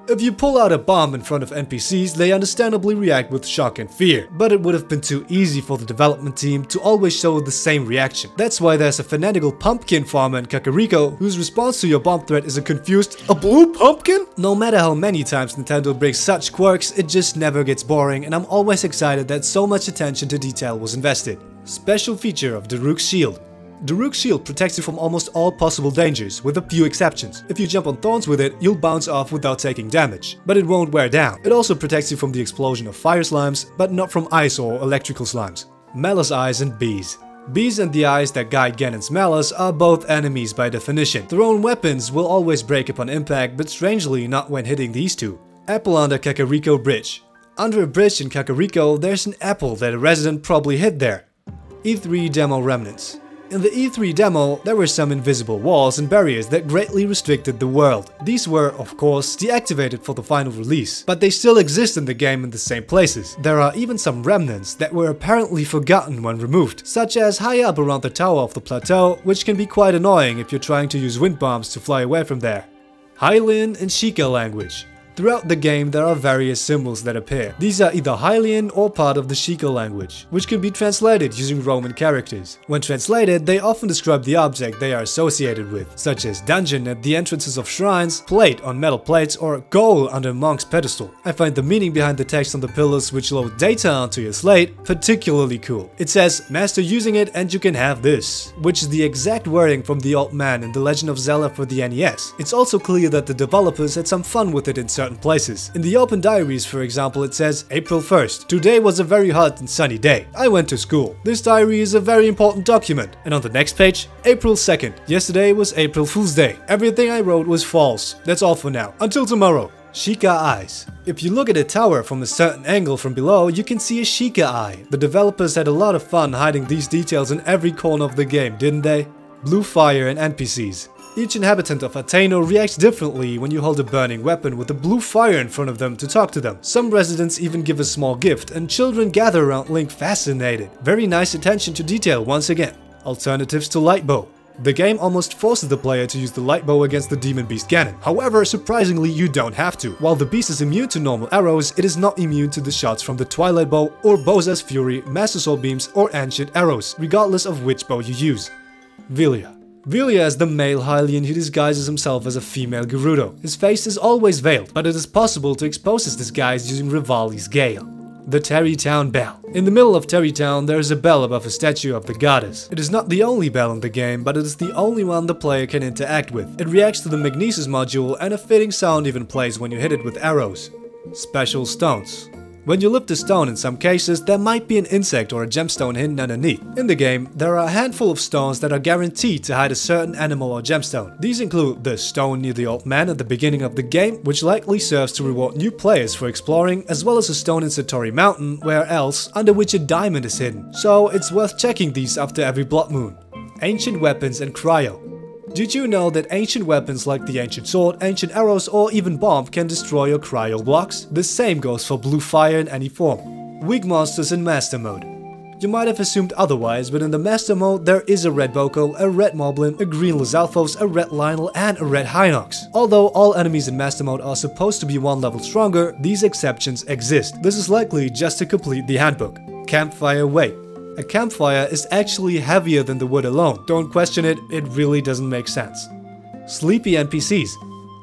If you pull out a bomb in front of NPCs, they understandably react with shock and fear, but it would have been too easy for the development team to always show the same reaction. That's why there's a fanatical pumpkin farmer in Kakariko whose response to your bomb threat is a confused, "A blue pumpkin?" No matter how many times Nintendo brings such quirks, it just never gets boring, and I'm always excited that so much attention to detail was invested. Special feature of Daruk's Shield. Daruk's shield protects you from almost all possible dangers, with a few exceptions. If you jump on thorns with it, you'll bounce off without taking damage, but it won't wear down. It also protects you from the explosion of fire slimes, but not from ice or electrical slimes. Malice eyes and bees. Bees and the eyes that guide Ganon's malice are both enemies by definition. Their own weapons will always break upon impact, but strangely not when hitting these two. Apple under Kakariko Bridge. Under a bridge in Kakariko, there's an apple that a resident probably hid there. E3 demo remnants. In the E3 demo, there were some invisible walls and barriers that greatly restricted the world. These were, of course, deactivated for the final release, but they still exist in the game in the same places. There are even some remnants that were apparently forgotten when removed, such as high up around the tower of the plateau, which can be quite annoying if you're trying to use wind bombs to fly away from there. Hylian and Sheikah language. Throughout the game, there are various symbols that appear. These are either Hylian or part of the Sheikah language, which can be translated using Roman characters. When translated, they often describe the object they are associated with, such as dungeon at the entrances of shrines, plate on metal plates, or goal under monk's pedestal. I find the meaning behind the text on the pillars which load data onto your slate particularly cool. It says, "Master using it and you can have this," which is the exact wording from the old man in The Legend of Zelda for the NES. It's also clear that the developers had some fun with it in certain places. In the open diaries, for example, it says, "April 1st. Today was a very hot and sunny day. I went to school. This diary is a very important document." And on the next page, April 2nd. Yesterday was April Fool's Day. Everything I wrote was false. That's all for now. Until tomorrow. Sheikah eyes. If you look at a tower from a certain angle from below, you can see a Sheikah eye. The developers had a lot of fun hiding these details in every corner of the game, didn't they? Blue fire and NPCs. Each inhabitant of Hateno reacts differently when you hold a burning weapon with a blue fire in front of them to talk to them. Some residents even give a small gift, and children gather around Link fascinated. Very nice attention to detail once again. Alternatives to Lightbow. The game almost forces the player to use the Lightbow against the demon beast Ganon. However, surprisingly, you don't have to. While the beast is immune to normal arrows, it is not immune to the shots from the Twilight Bow, Urbosa's Fury, Master Soul Beams, or Ancient Arrows, regardless of which bow you use. Hylia. Hylia is the male Hylian who disguises himself as a female Gerudo. His face is always veiled, but it is possible to expose his disguise using Rivali's Gale. The Terrytown Bell. In the middle of Terrytown, there is a bell above a statue of the goddess. It is not the only bell in the game, but it is the only one the player can interact with. It reacts to the Magnesis module, and a fitting sound even plays when you hit it with arrows. Special stones. When you lift a stone, in some cases, there might be an insect or a gemstone hidden underneath. In the game, there are a handful of stones that are guaranteed to hide a certain animal or gemstone. These include the stone near the old man at the beginning of the game, which likely serves to reward new players for exploring, as well as a stone in Satori Mountain, where else, under which a diamond is hidden. So it's worth checking these after every blood moon. Ancient weapons and cryo. Did you know that ancient weapons like the ancient sword, ancient arrows, or even bomb can destroy your cryo blocks? The same goes for blue fire in any form. Weak monsters in master mode. You might have assumed otherwise, but in the Master mode there is a red Boko, a red Moblin, a green Lizalfos, a red Lynel and a red Hynox. Although all enemies in Master mode are supposed to be one level stronger, these exceptions exist. This is likely just to complete the handbook. Campfire weight. A campfire is actually heavier than the wood alone. Don't question it, it really doesn't make sense. Sleepy NPCs.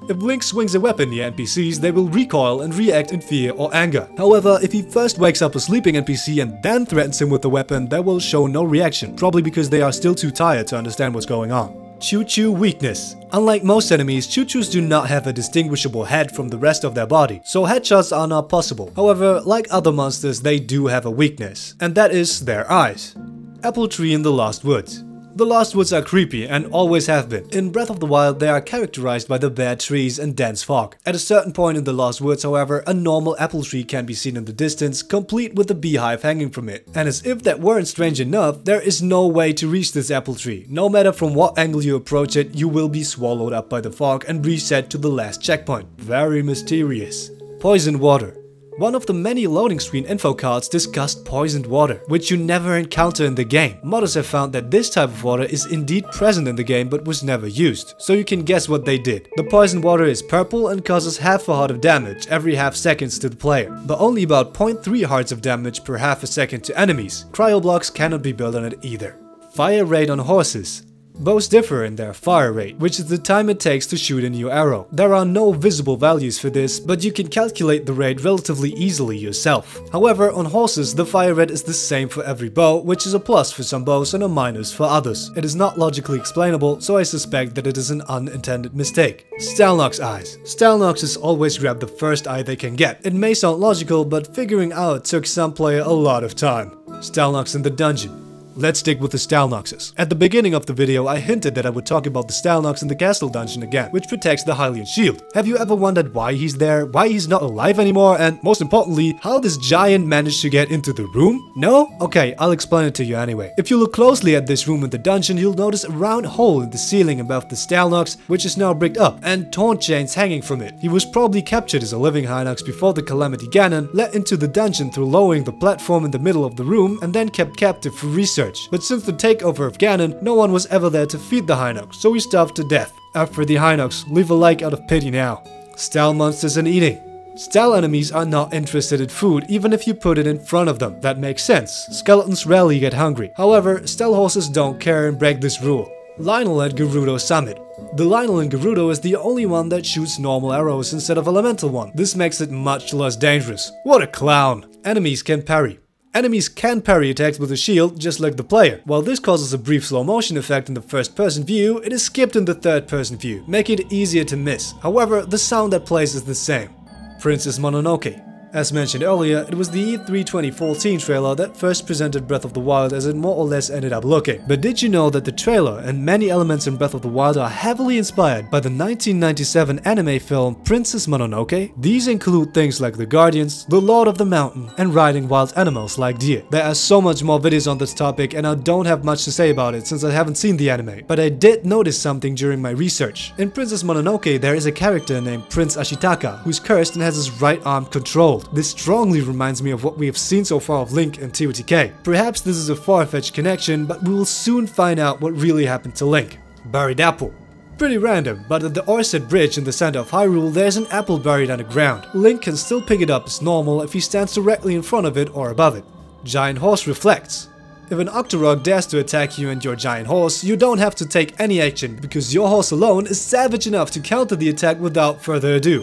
If Link swings a weapon near NPCs, they will recoil and react in fear or anger. However, if he first wakes up a sleeping NPC and then threatens him with a weapon, they will show no reaction, probably because they are still too tired to understand what's going on. Choo-choo weakness. Unlike most enemies, choo-choos do not have a distinguishable head from the rest of their body, so headshots are not possible. However, like other monsters, they do have a weakness, and that is their eyes. Apple tree in the Lost Woods. The Lost Woods are creepy and always have been. In Breath of the Wild, they are characterized by the bare trees and dense fog. At a certain point in the Lost Woods, however, a normal apple tree can be seen in the distance, complete with a beehive hanging from it. And as if that weren't strange enough, there is no way to reach this apple tree. No matter from what angle you approach it, you will be swallowed up by the fog and reset to the last checkpoint. Very mysterious. Poison water. One of the many loading screen info cards discussed poisoned water, which you never encounter in the game. Modders have found that this type of water is indeed present in the game but was never used, so you can guess what they did. The poisoned water is purple and causes half a heart of damage every half seconds to the player, but only about 0.3 hearts of damage per half a second to enemies. Cryoblocks cannot be built on it either. Fire rate on horses. Bows differ in their fire rate, which is the time it takes to shoot a new arrow. There are no visible values for this, but you can calculate the rate relatively easily yourself. However, on horses, the fire rate is the same for every bow, which is a plus for some bows and a minus for others. It is not logically explainable, so I suspect that it is an unintended mistake. Stalnox eyes. Stalnoxes always grab the first eye they can get. It may sound logical, but figuring out took some player a lot of time. Stalnox in the dungeon. Let's stick with the Stalnoxes. At the beginning of the video, I hinted that I would talk about the Stalnox in the castle dungeon again, which protects the Hylian shield. Have you ever wondered why he's there, why he's not alive anymore, and most importantly, how this giant managed to get into the room? No? Okay, I'll explain it to you anyway. If you look closely at this room in the dungeon, you'll notice a round hole in the ceiling above the Stalnox, which is now bricked up, and taunt chains hanging from it. He was probably captured as a living Hynox before the Calamity Ganon, let into the dungeon through lowering the platform in the middle of the room, and then kept captive for research. But since the takeover of Ganon, no one was ever there to feed the Hynox, so he starved to death. After the Hynox, leave a like out of pity now. Stal monsters and eating. Stal enemies are not interested in food, even if you put it in front of them. That makes sense. Skeletons rarely get hungry. However, Stal horses don't care and break this rule. Lynel at Gerudo Summit. The Lynel in Gerudo is the only one that shoots normal arrows instead of elemental one. This makes it much less dangerous. What a clown. Enemies can parry. Enemies can parry attacks with a shield, just like the player. While this causes a brief slow motion effect in the first-person view, it is skipped in the third-person view, making it easier to miss. However, the sound that plays is the same. Princess Mononoke. As mentioned earlier, it was the E3 2014 trailer that first presented Breath of the Wild as it more or less ended up looking. But did you know that the trailer and many elements in Breath of the Wild are heavily inspired by the 1997 anime film Princess Mononoke? These include things like the Guardians, the Lord of the Mountain, and riding wild animals like deer. There are so much more videos on this topic and I don't have much to say about it since I haven't seen the anime. But I did notice something during my research. In Princess Mononoke there is a character named Prince Ashitaka who's cursed and has his right arm controlled. This strongly reminds me of what we have seen so far of Link and TOTK. Perhaps this is a far-fetched connection, but we will soon find out what really happened to Link. Buried apple. Pretty random, but at the Orset Bridge in the center of Hyrule, there's an apple buried underground. Link can still pick it up as normal if he stands directly in front of it or above it. Giant horse reflects. If an Octorok dares to attack you and your giant horse, you don't have to take any action, because your horse alone is savage enough to counter the attack without further ado.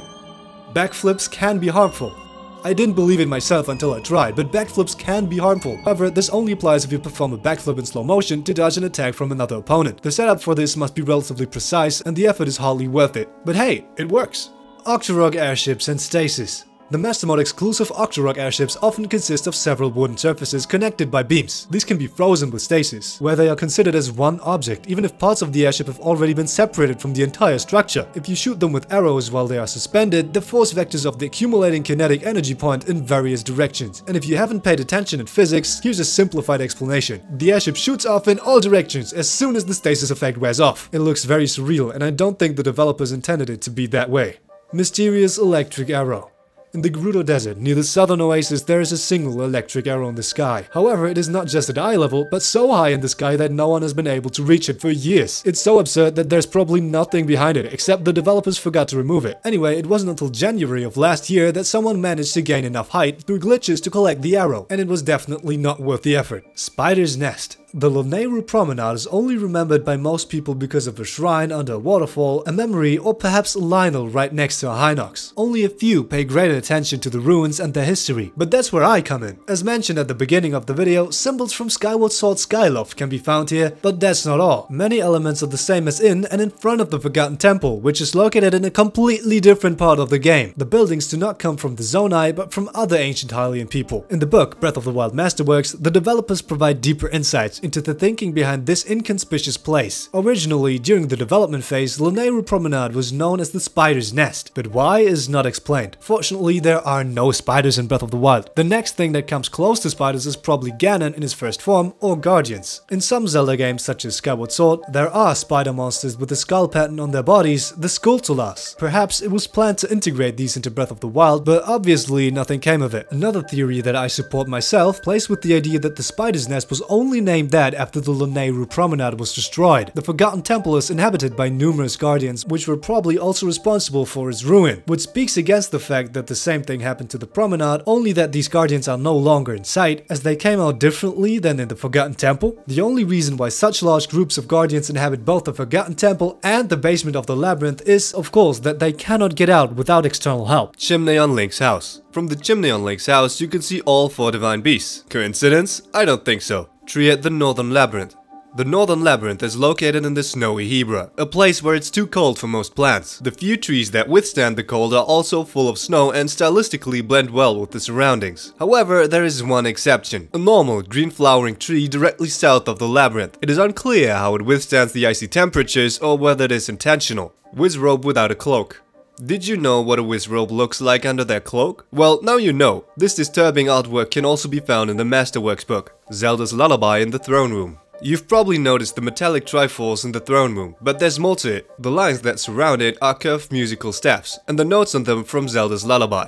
Backflips can be harmful. I didn't believe it myself until I tried, but backflips can be harmful. However, this only applies if you perform a backflip in slow motion to dodge an attack from another opponent. The setup for this must be relatively precise and the effort is hardly worth it. But hey, it works! Octorok airships and stasis. The Master Mode exclusive Octorok airships often consist of several wooden surfaces connected by beams. These can be frozen with stasis, where they are considered as one object, even if parts of the airship have already been separated from the entire structure. If you shoot them with arrows while they are suspended, the force vectors of the accumulating kinetic energy point in various directions. And if you haven't paid attention in physics, here's a simplified explanation. The airship shoots off in all directions as soon as the stasis effect wears off. It looks very surreal, and I don't think the developers intended it to be that way. Mysterious electric arrow. In the Gerudo Desert, near the southern oasis, there is a single electric arrow in the sky. However, it is not just at eye level, but so high in the sky that no one has been able to reach it for years. It's so absurd that there's probably nothing behind it, except the developers forgot to remove it. Anyway, it wasn't until January of last year that someone managed to gain enough height through glitches to collect the arrow, and it was definitely not worth the effort. Spider's Nest. The Loneru Promenade is only remembered by most people because of a shrine under a waterfall, a memory, or perhaps a Lynel right next to a Hinox. Only a few pay greater attention to the ruins and their history, but that's where I come in. As mentioned at the beginning of the video, symbols from Skyward Sword Skyloft can be found here, but that's not all. Many elements are the same as in and in front of the Forgotten Temple, which is located in a completely different part of the game. The buildings do not come from the Zonai, but from other ancient Hylian people. In the book Breath of the Wild Masterworks, the developers provide deeper insights into the thinking behind this inconspicuous place. Originally, during the development phase, Loneru Promenade was known as the Spider's Nest, but why is not explained. Fortunately, there are no spiders in Breath of the Wild. The next thing that comes close to spiders is probably Ganon in his first form, or Guardians. In some Zelda games, such as Skyward Sword, there are spider monsters with a skull pattern on their bodies, the Skultulas. Perhaps it was planned to integrate these into Breath of the Wild, but obviously nothing came of it. Another theory that I support myself plays with the idea that the Spider's Nest was only named that after the Loneru Promenade was destroyed. The Forgotten Temple is inhabited by numerous guardians, which were probably also responsible for its ruin, which speaks against the fact that the same thing happened to the promenade, only that these guardians are no longer in sight, as they came out differently than in the Forgotten Temple. The only reason why such large groups of guardians inhabit both the Forgotten Temple and the basement of the labyrinth is, of course, that they cannot get out without external help. Chimney on Link's house. From the chimney on Link's house, you can see all four divine beasts. Coincidence? I don't think so. Tree at the Northern Labyrinth. The Northern Labyrinth is located in the snowy Hebra, a place where it's too cold for most plants. The few trees that withstand the cold are also full of snow and stylistically blend well with the surroundings. However, there is one exception, a normal green flowering tree directly south of the labyrinth. It is unclear how it withstands the icy temperatures or whether it is intentional. Wizrobe without a cloak. Did you know what a wizrobe looks like under their cloak? Well, now you know. This disturbing artwork can also be found in the Masterworks book, Zelda's Lullaby in the Throne Room. You've probably noticed the metallic triforce in the throne room, but there's more to it. The lines that surround it are curved musical staffs, and the notes on them from Zelda's Lullaby.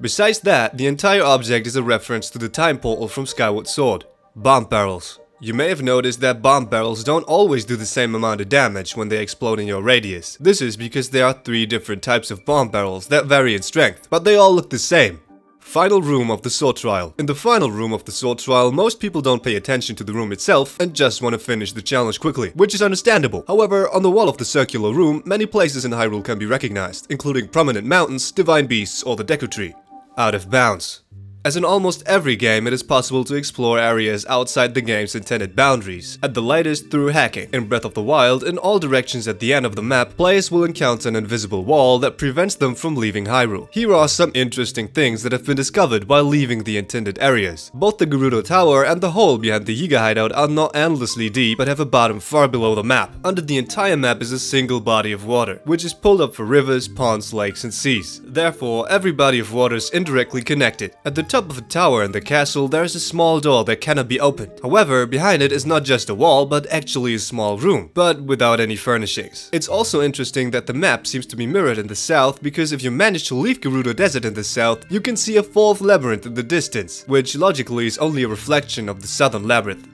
Besides that, the entire object is a reference to the time portal from Skyward Sword. Bomb barrels. You may have noticed that bomb barrels don't always do the same amount of damage when they explode in your radius. This is because there are three different types of bomb barrels that vary in strength, but they all look the same. Final room of the sword trial. In the final room of the sword trial, most people don't pay attention to the room itself and just want to finish the challenge quickly, which is understandable. However, on the wall of the circular room, many places in Hyrule can be recognized, including prominent mountains, divine beasts, or the Deku Tree. Out of bounds. As in almost every game, it is possible to explore areas outside the game's intended boundaries, at the latest through hacking. In Breath of the Wild, in all directions at the end of the map, players will encounter an invisible wall that prevents them from leaving Hyrule. Here are some interesting things that have been discovered while leaving the intended areas. Both the Gerudo Tower and the hole behind the Sheikah hideout are not endlessly deep, but have a bottom far below the map. Under the entire map is a single body of water, which is pulled up for rivers, ponds, lakes, and seas. Therefore, every body of water is indirectly connected. At the top of a tower in the castle, there is a small door that cannot be opened. However, behind it is not just a wall, but actually a small room, but without any furnishings. It's also interesting that the map seems to be mirrored in the south, because if you manage to leave Gerudo Desert in the south, you can see a fourth labyrinth in the distance, which logically is only a reflection of the southern labyrinth.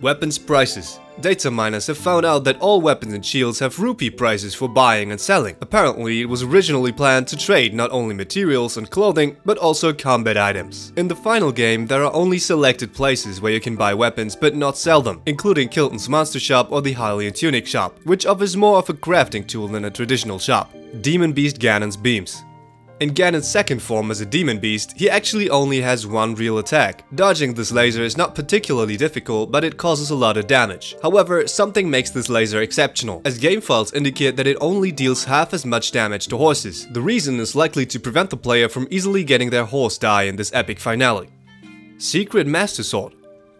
Weapons prices. Data miners have found out that all weapons and shields have rupee prices for buying and selling. Apparently, it was originally planned to trade not only materials and clothing, but also combat items. In the final game, there are only selected places where you can buy weapons but not sell them, including Kilton's Monster Shop or the Hylian Tunic Shop, which offers more of a crafting tool than a traditional shop. Demon Beast Ganon's Beams. In Ganon's second form as a demon beast, he actually only has one real attack. Dodging this laser is not particularly difficult, but it causes a lot of damage. However, something makes this laser exceptional, as game files indicate that it only deals half as much damage to horses. The reason is likely to prevent the player from easily getting their horse die in this epic finale. Secret Master Sword.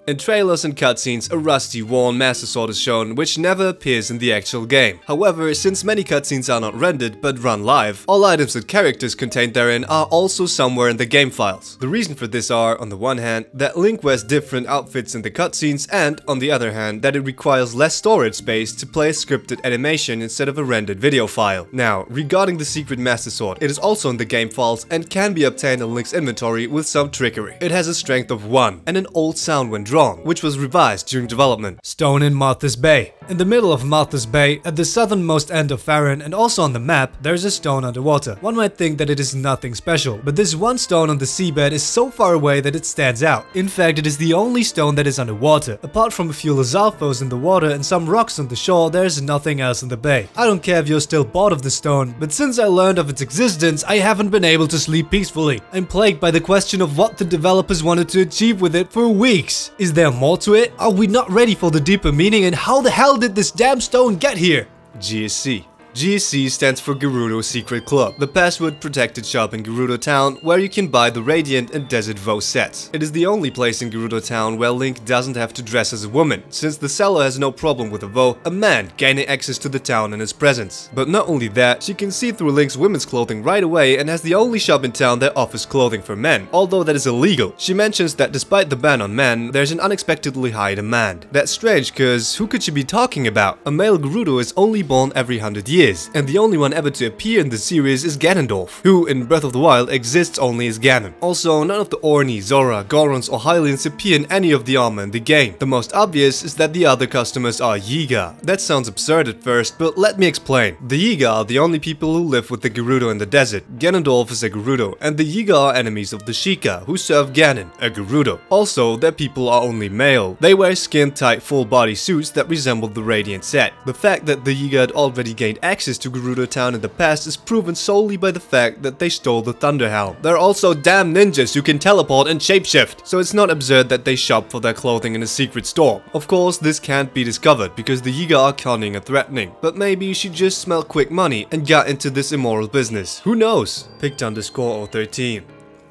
In trailers and cutscenes, a rusty, worn Master Sword is shown, which never appears in the actual game. However, since many cutscenes are not rendered but run live, all items and characters contained therein are also somewhere in the game files. The reason for this are, on the one hand, that Link wears different outfits in the cutscenes, and, on the other hand, that it requires less storage space to play a scripted animation instead of a rendered video file. Now, regarding the secret Master Sword, it is also in the game files and can be obtained in Link's inventory with some trickery. It has a strength of 1 and an old sound when drawn, which was revised during development. Stone in Martha's Bay. In the middle of Martha's Bay, at the southernmost end of Faron and also on the map, there is a stone underwater. One might think that it is nothing special, but this one stone on the seabed is so far away that it stands out. In fact, it is the only stone that is underwater. Apart from a few Lizalfos in the water and some rocks on the shore, there is nothing else in the bay. I don't care if you're still bored of the stone, but since I learned of its existence, I haven't been able to sleep peacefully. I'm plagued by the question of what the developers wanted to achieve with it for weeks. Is there more to it? Are we not ready for the deeper meaning, and how the hell did this damn stone get here? GSC. GSC stands for Gerudo Secret Club, the password-protected shop in Gerudo Town where you can buy the Radiant and Desert Vow sets. It is the only place in Gerudo Town where Link doesn't have to dress as a woman, since the seller has no problem with a vow, a man gaining access to the town in his presence. But not only that, she can see through Link's women's clothing right away and has the only shop in town that offers clothing for men, although that is illegal. She mentions that despite the ban on men, there's an unexpectedly high demand. That's strange, cause who could she be talking about? A male Gerudo is only born every 100 years. And the only one ever to appear in the series is Ganondorf, who in Breath of the Wild exists only as Ganon. Also, none of the Ornn, Zora, Gorons or Hylians appear in any of the armor in the game. The most obvious is that the other customers are Yeager. That sounds absurd at first, but let me explain. The Yeager are the only people who live with the Gerudo in the desert. Ganondorf is a Gerudo, and the Yeager are enemies of the Sheikah, who serve Ganon, a Gerudo. Also, their people are only male. They wear skin-tight full-body suits that resemble the Radiant set. The fact that the Yeager had already gained access to Gerudo Town in the past is proven solely by the fact that they stole the Thunder Helm. They're also damn ninjas who can teleport and shapeshift, so it's not absurd that they shop for their clothing in a secret store. Of course, this can't be discovered because the Yeager are cunning and threatening, but maybe she just smelled quick money and got into this immoral business. Who knows? Pict_013.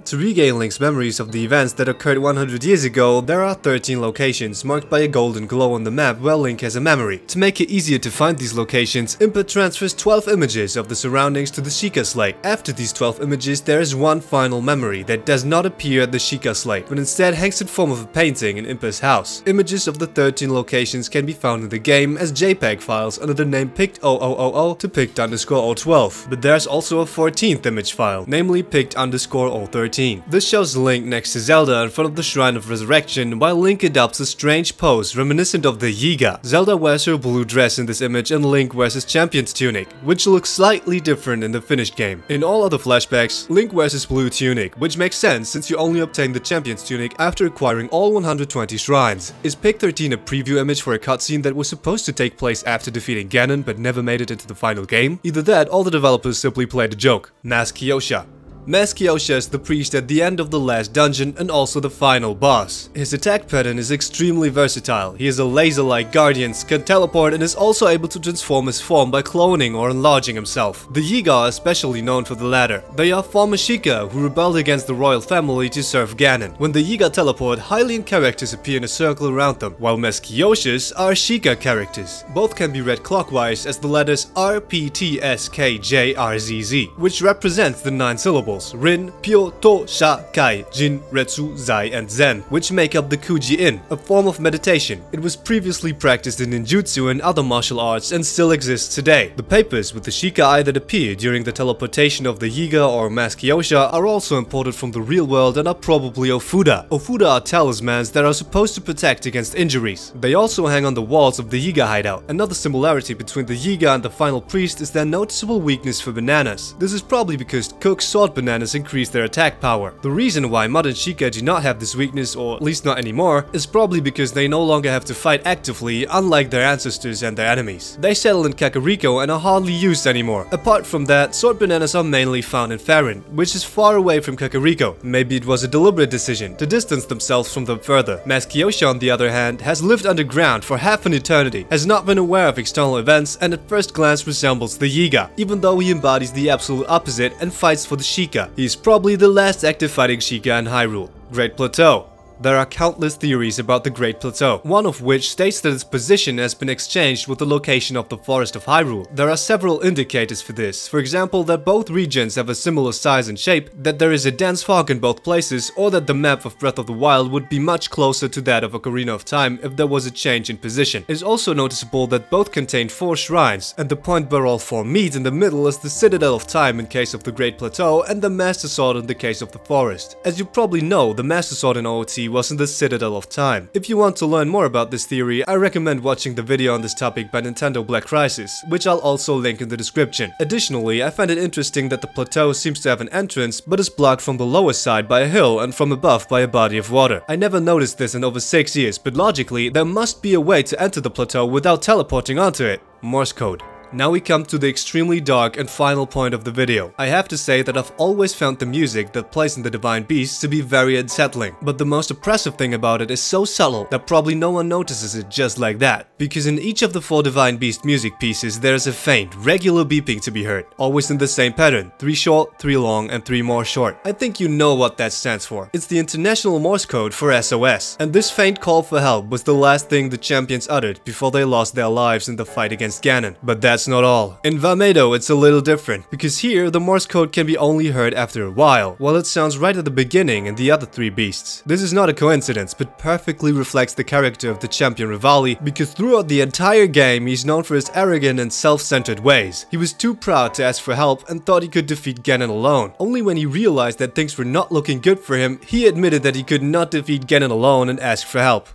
To regain Link's memories of the events that occurred 100 years ago, there are 13 locations marked by a golden glow on the map where Link has a memory. To make it easier to find these locations, Impa transfers 12 images of the surroundings to the Sheikah Slate. After these 12 images, there is one final memory that does not appear at the Sheikah Slate, but instead hangs in form of a painting in Impa's house. Images of the 13 locations can be found in the game as JPEG files under the name Pict0000 to Pict_012, but there's also a 14th image file, namely Pict_013. This shows Link next to Zelda in front of the Shrine of Resurrection, while Link adopts a strange pose reminiscent of the Yeager. Zelda wears her blue dress in this image and Link wears his champion's tunic, which looks slightly different in the finished game. In all other flashbacks, Link wears his blue tunic, which makes sense since you only obtain the champion's tunic after acquiring all 120 shrines. Is Pict13 a preview image for a cutscene that was supposed to take place after defeating Ganon but never made it into the final game? Either that or the developers simply played a joke. Mask Kiyosha. Master Kiyosha is the priest at the end of the last dungeon and also the final boss. His attack pattern is extremely versatile. He is a laser-like guardian, can teleport and is also able to transform his form by cloning or enlarging himself. The Yeager are especially known for the latter. They are former Sheikah who rebelled against the royal family to serve Ganon. When the Yeager teleport, Hylian characters appear in a circle around them, while Master Kiyoshas are Sheikah characters. Both can be read clockwise as the letters RPTSKJRZZ, which represents the 9 syllables. Rin, Pyo, To, Sha, Kai, Jin, Retsu, Zai and Zen, which make up the Kuji-in, a form of meditation. It was previously practiced in ninjutsu and other martial arts and still exists today. The papers with the Sheikah eye that appear during the teleportation of the Yeager or Master Kiyosha are also imported from the real world and are probably Ofuda. Ofuda are talismans that are supposed to protect against injuries. They also hang on the walls of the Yeager hideout. Another similarity between the Yeager and the final priest is their noticeable weakness for bananas. This is probably because cooks sword bananas increase their attack power. The reason why modern Sheikah do not have this weakness, or at least not anymore, is probably because they no longer have to fight actively, unlike their ancestors and their enemies. They settle in Kakariko and are hardly used anymore. Apart from that, sword bananas are mainly found in Faron, which is far away from Kakariko. Maybe it was a deliberate decision to distance themselves from them further. Master Kiyosha, on the other hand, has lived underground for half an eternity, has not been aware of external events, and at first glance resembles the Yeager, even though he embodies the absolute opposite and fights for the Sheikah. He's probably the last active fighting Sheikah in Hyrule. Great Plateau. There are countless theories about the Great Plateau, one of which states that its position has been exchanged with the location of the Forest of Hyrule. There are several indicators for this, for example that both regions have a similar size and shape, that there is a dense fog in both places, or that the map of Breath of the Wild would be much closer to that of Ocarina of Time if there was a change in position. It is also noticeable that both contain four shrines, and the point where all four meet in the middle is the Citadel of Time in case of the Great Plateau and the Master Sword in the case of the Forest. As you probably know, the Master Sword in OOT was in the Citadel of Time. If you want to learn more about this theory, I recommend watching the video on this topic by Nintendo Black Crisis, which I'll also link in the description. Additionally, I find it interesting that the plateau seems to have an entrance, but is blocked from the lower side by a hill and from above by a body of water. I never noticed this in over 6 years, but logically, there must be a way to enter the plateau without teleporting onto it. Morse code. Now we come to the extremely dark and final point of the video. I have to say that I've always found the music that plays in the Divine Beasts to be very unsettling, but the most oppressive thing about it is so subtle that probably no one notices it just like that, because in each of the four Divine Beast music pieces there is a faint, regular beeping to be heard, always in the same pattern, 3 short, 3 long and 3 more short. I think you know what that stands for. It's the International Morse Code for SOS, and this faint call for help was the last thing the champions uttered before they lost their lives in the fight against Ganon. But that's not all. In Vamedo it's a little different, because here the Morse code can be only heard after a while it sounds right at the beginning in the other three beasts. This is not a coincidence, but perfectly reflects the character of the champion Rivali, because throughout the entire game he's known for his arrogant and self-centered ways. He was too proud to ask for help and thought he could defeat Ganon alone. Only when he realized that things were not looking good for him, he admitted that he could not defeat Ganon alone and asked for help.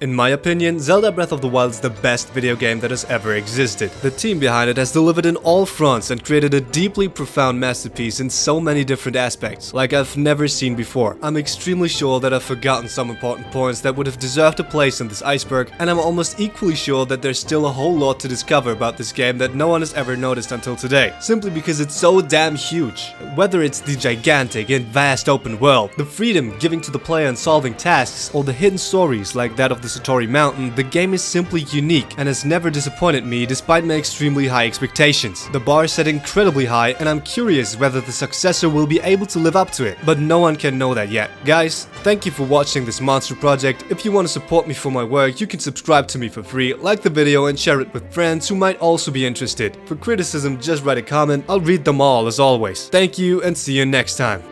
In my opinion, Zelda Breath of the Wild is the best video game that has ever existed. The team behind it has delivered in all fronts and created a deeply profound masterpiece in so many different aspects, like I've never seen before. I'm extremely sure that I've forgotten some important points that would have deserved a place in this iceberg, and I'm almost equally sure that there's still a whole lot to discover about this game that no one has ever noticed until today, simply because it's so damn huge. Whether it's the gigantic and vast open world, the freedom given to the player in solving tasks, or the hidden stories like that of the Satori Mountain, the game is simply unique and has never disappointed me despite my extremely high expectations. The bar is set incredibly high, and I'm curious whether the successor will be able to live up to it, but no one can know that yet. Guys, thank you for watching this monster project. If you want to support me for my work, you can subscribe to me for free, like the video and share it with friends who might also be interested. For criticism, just write a comment, I'll read them all as always. Thank you and see you next time.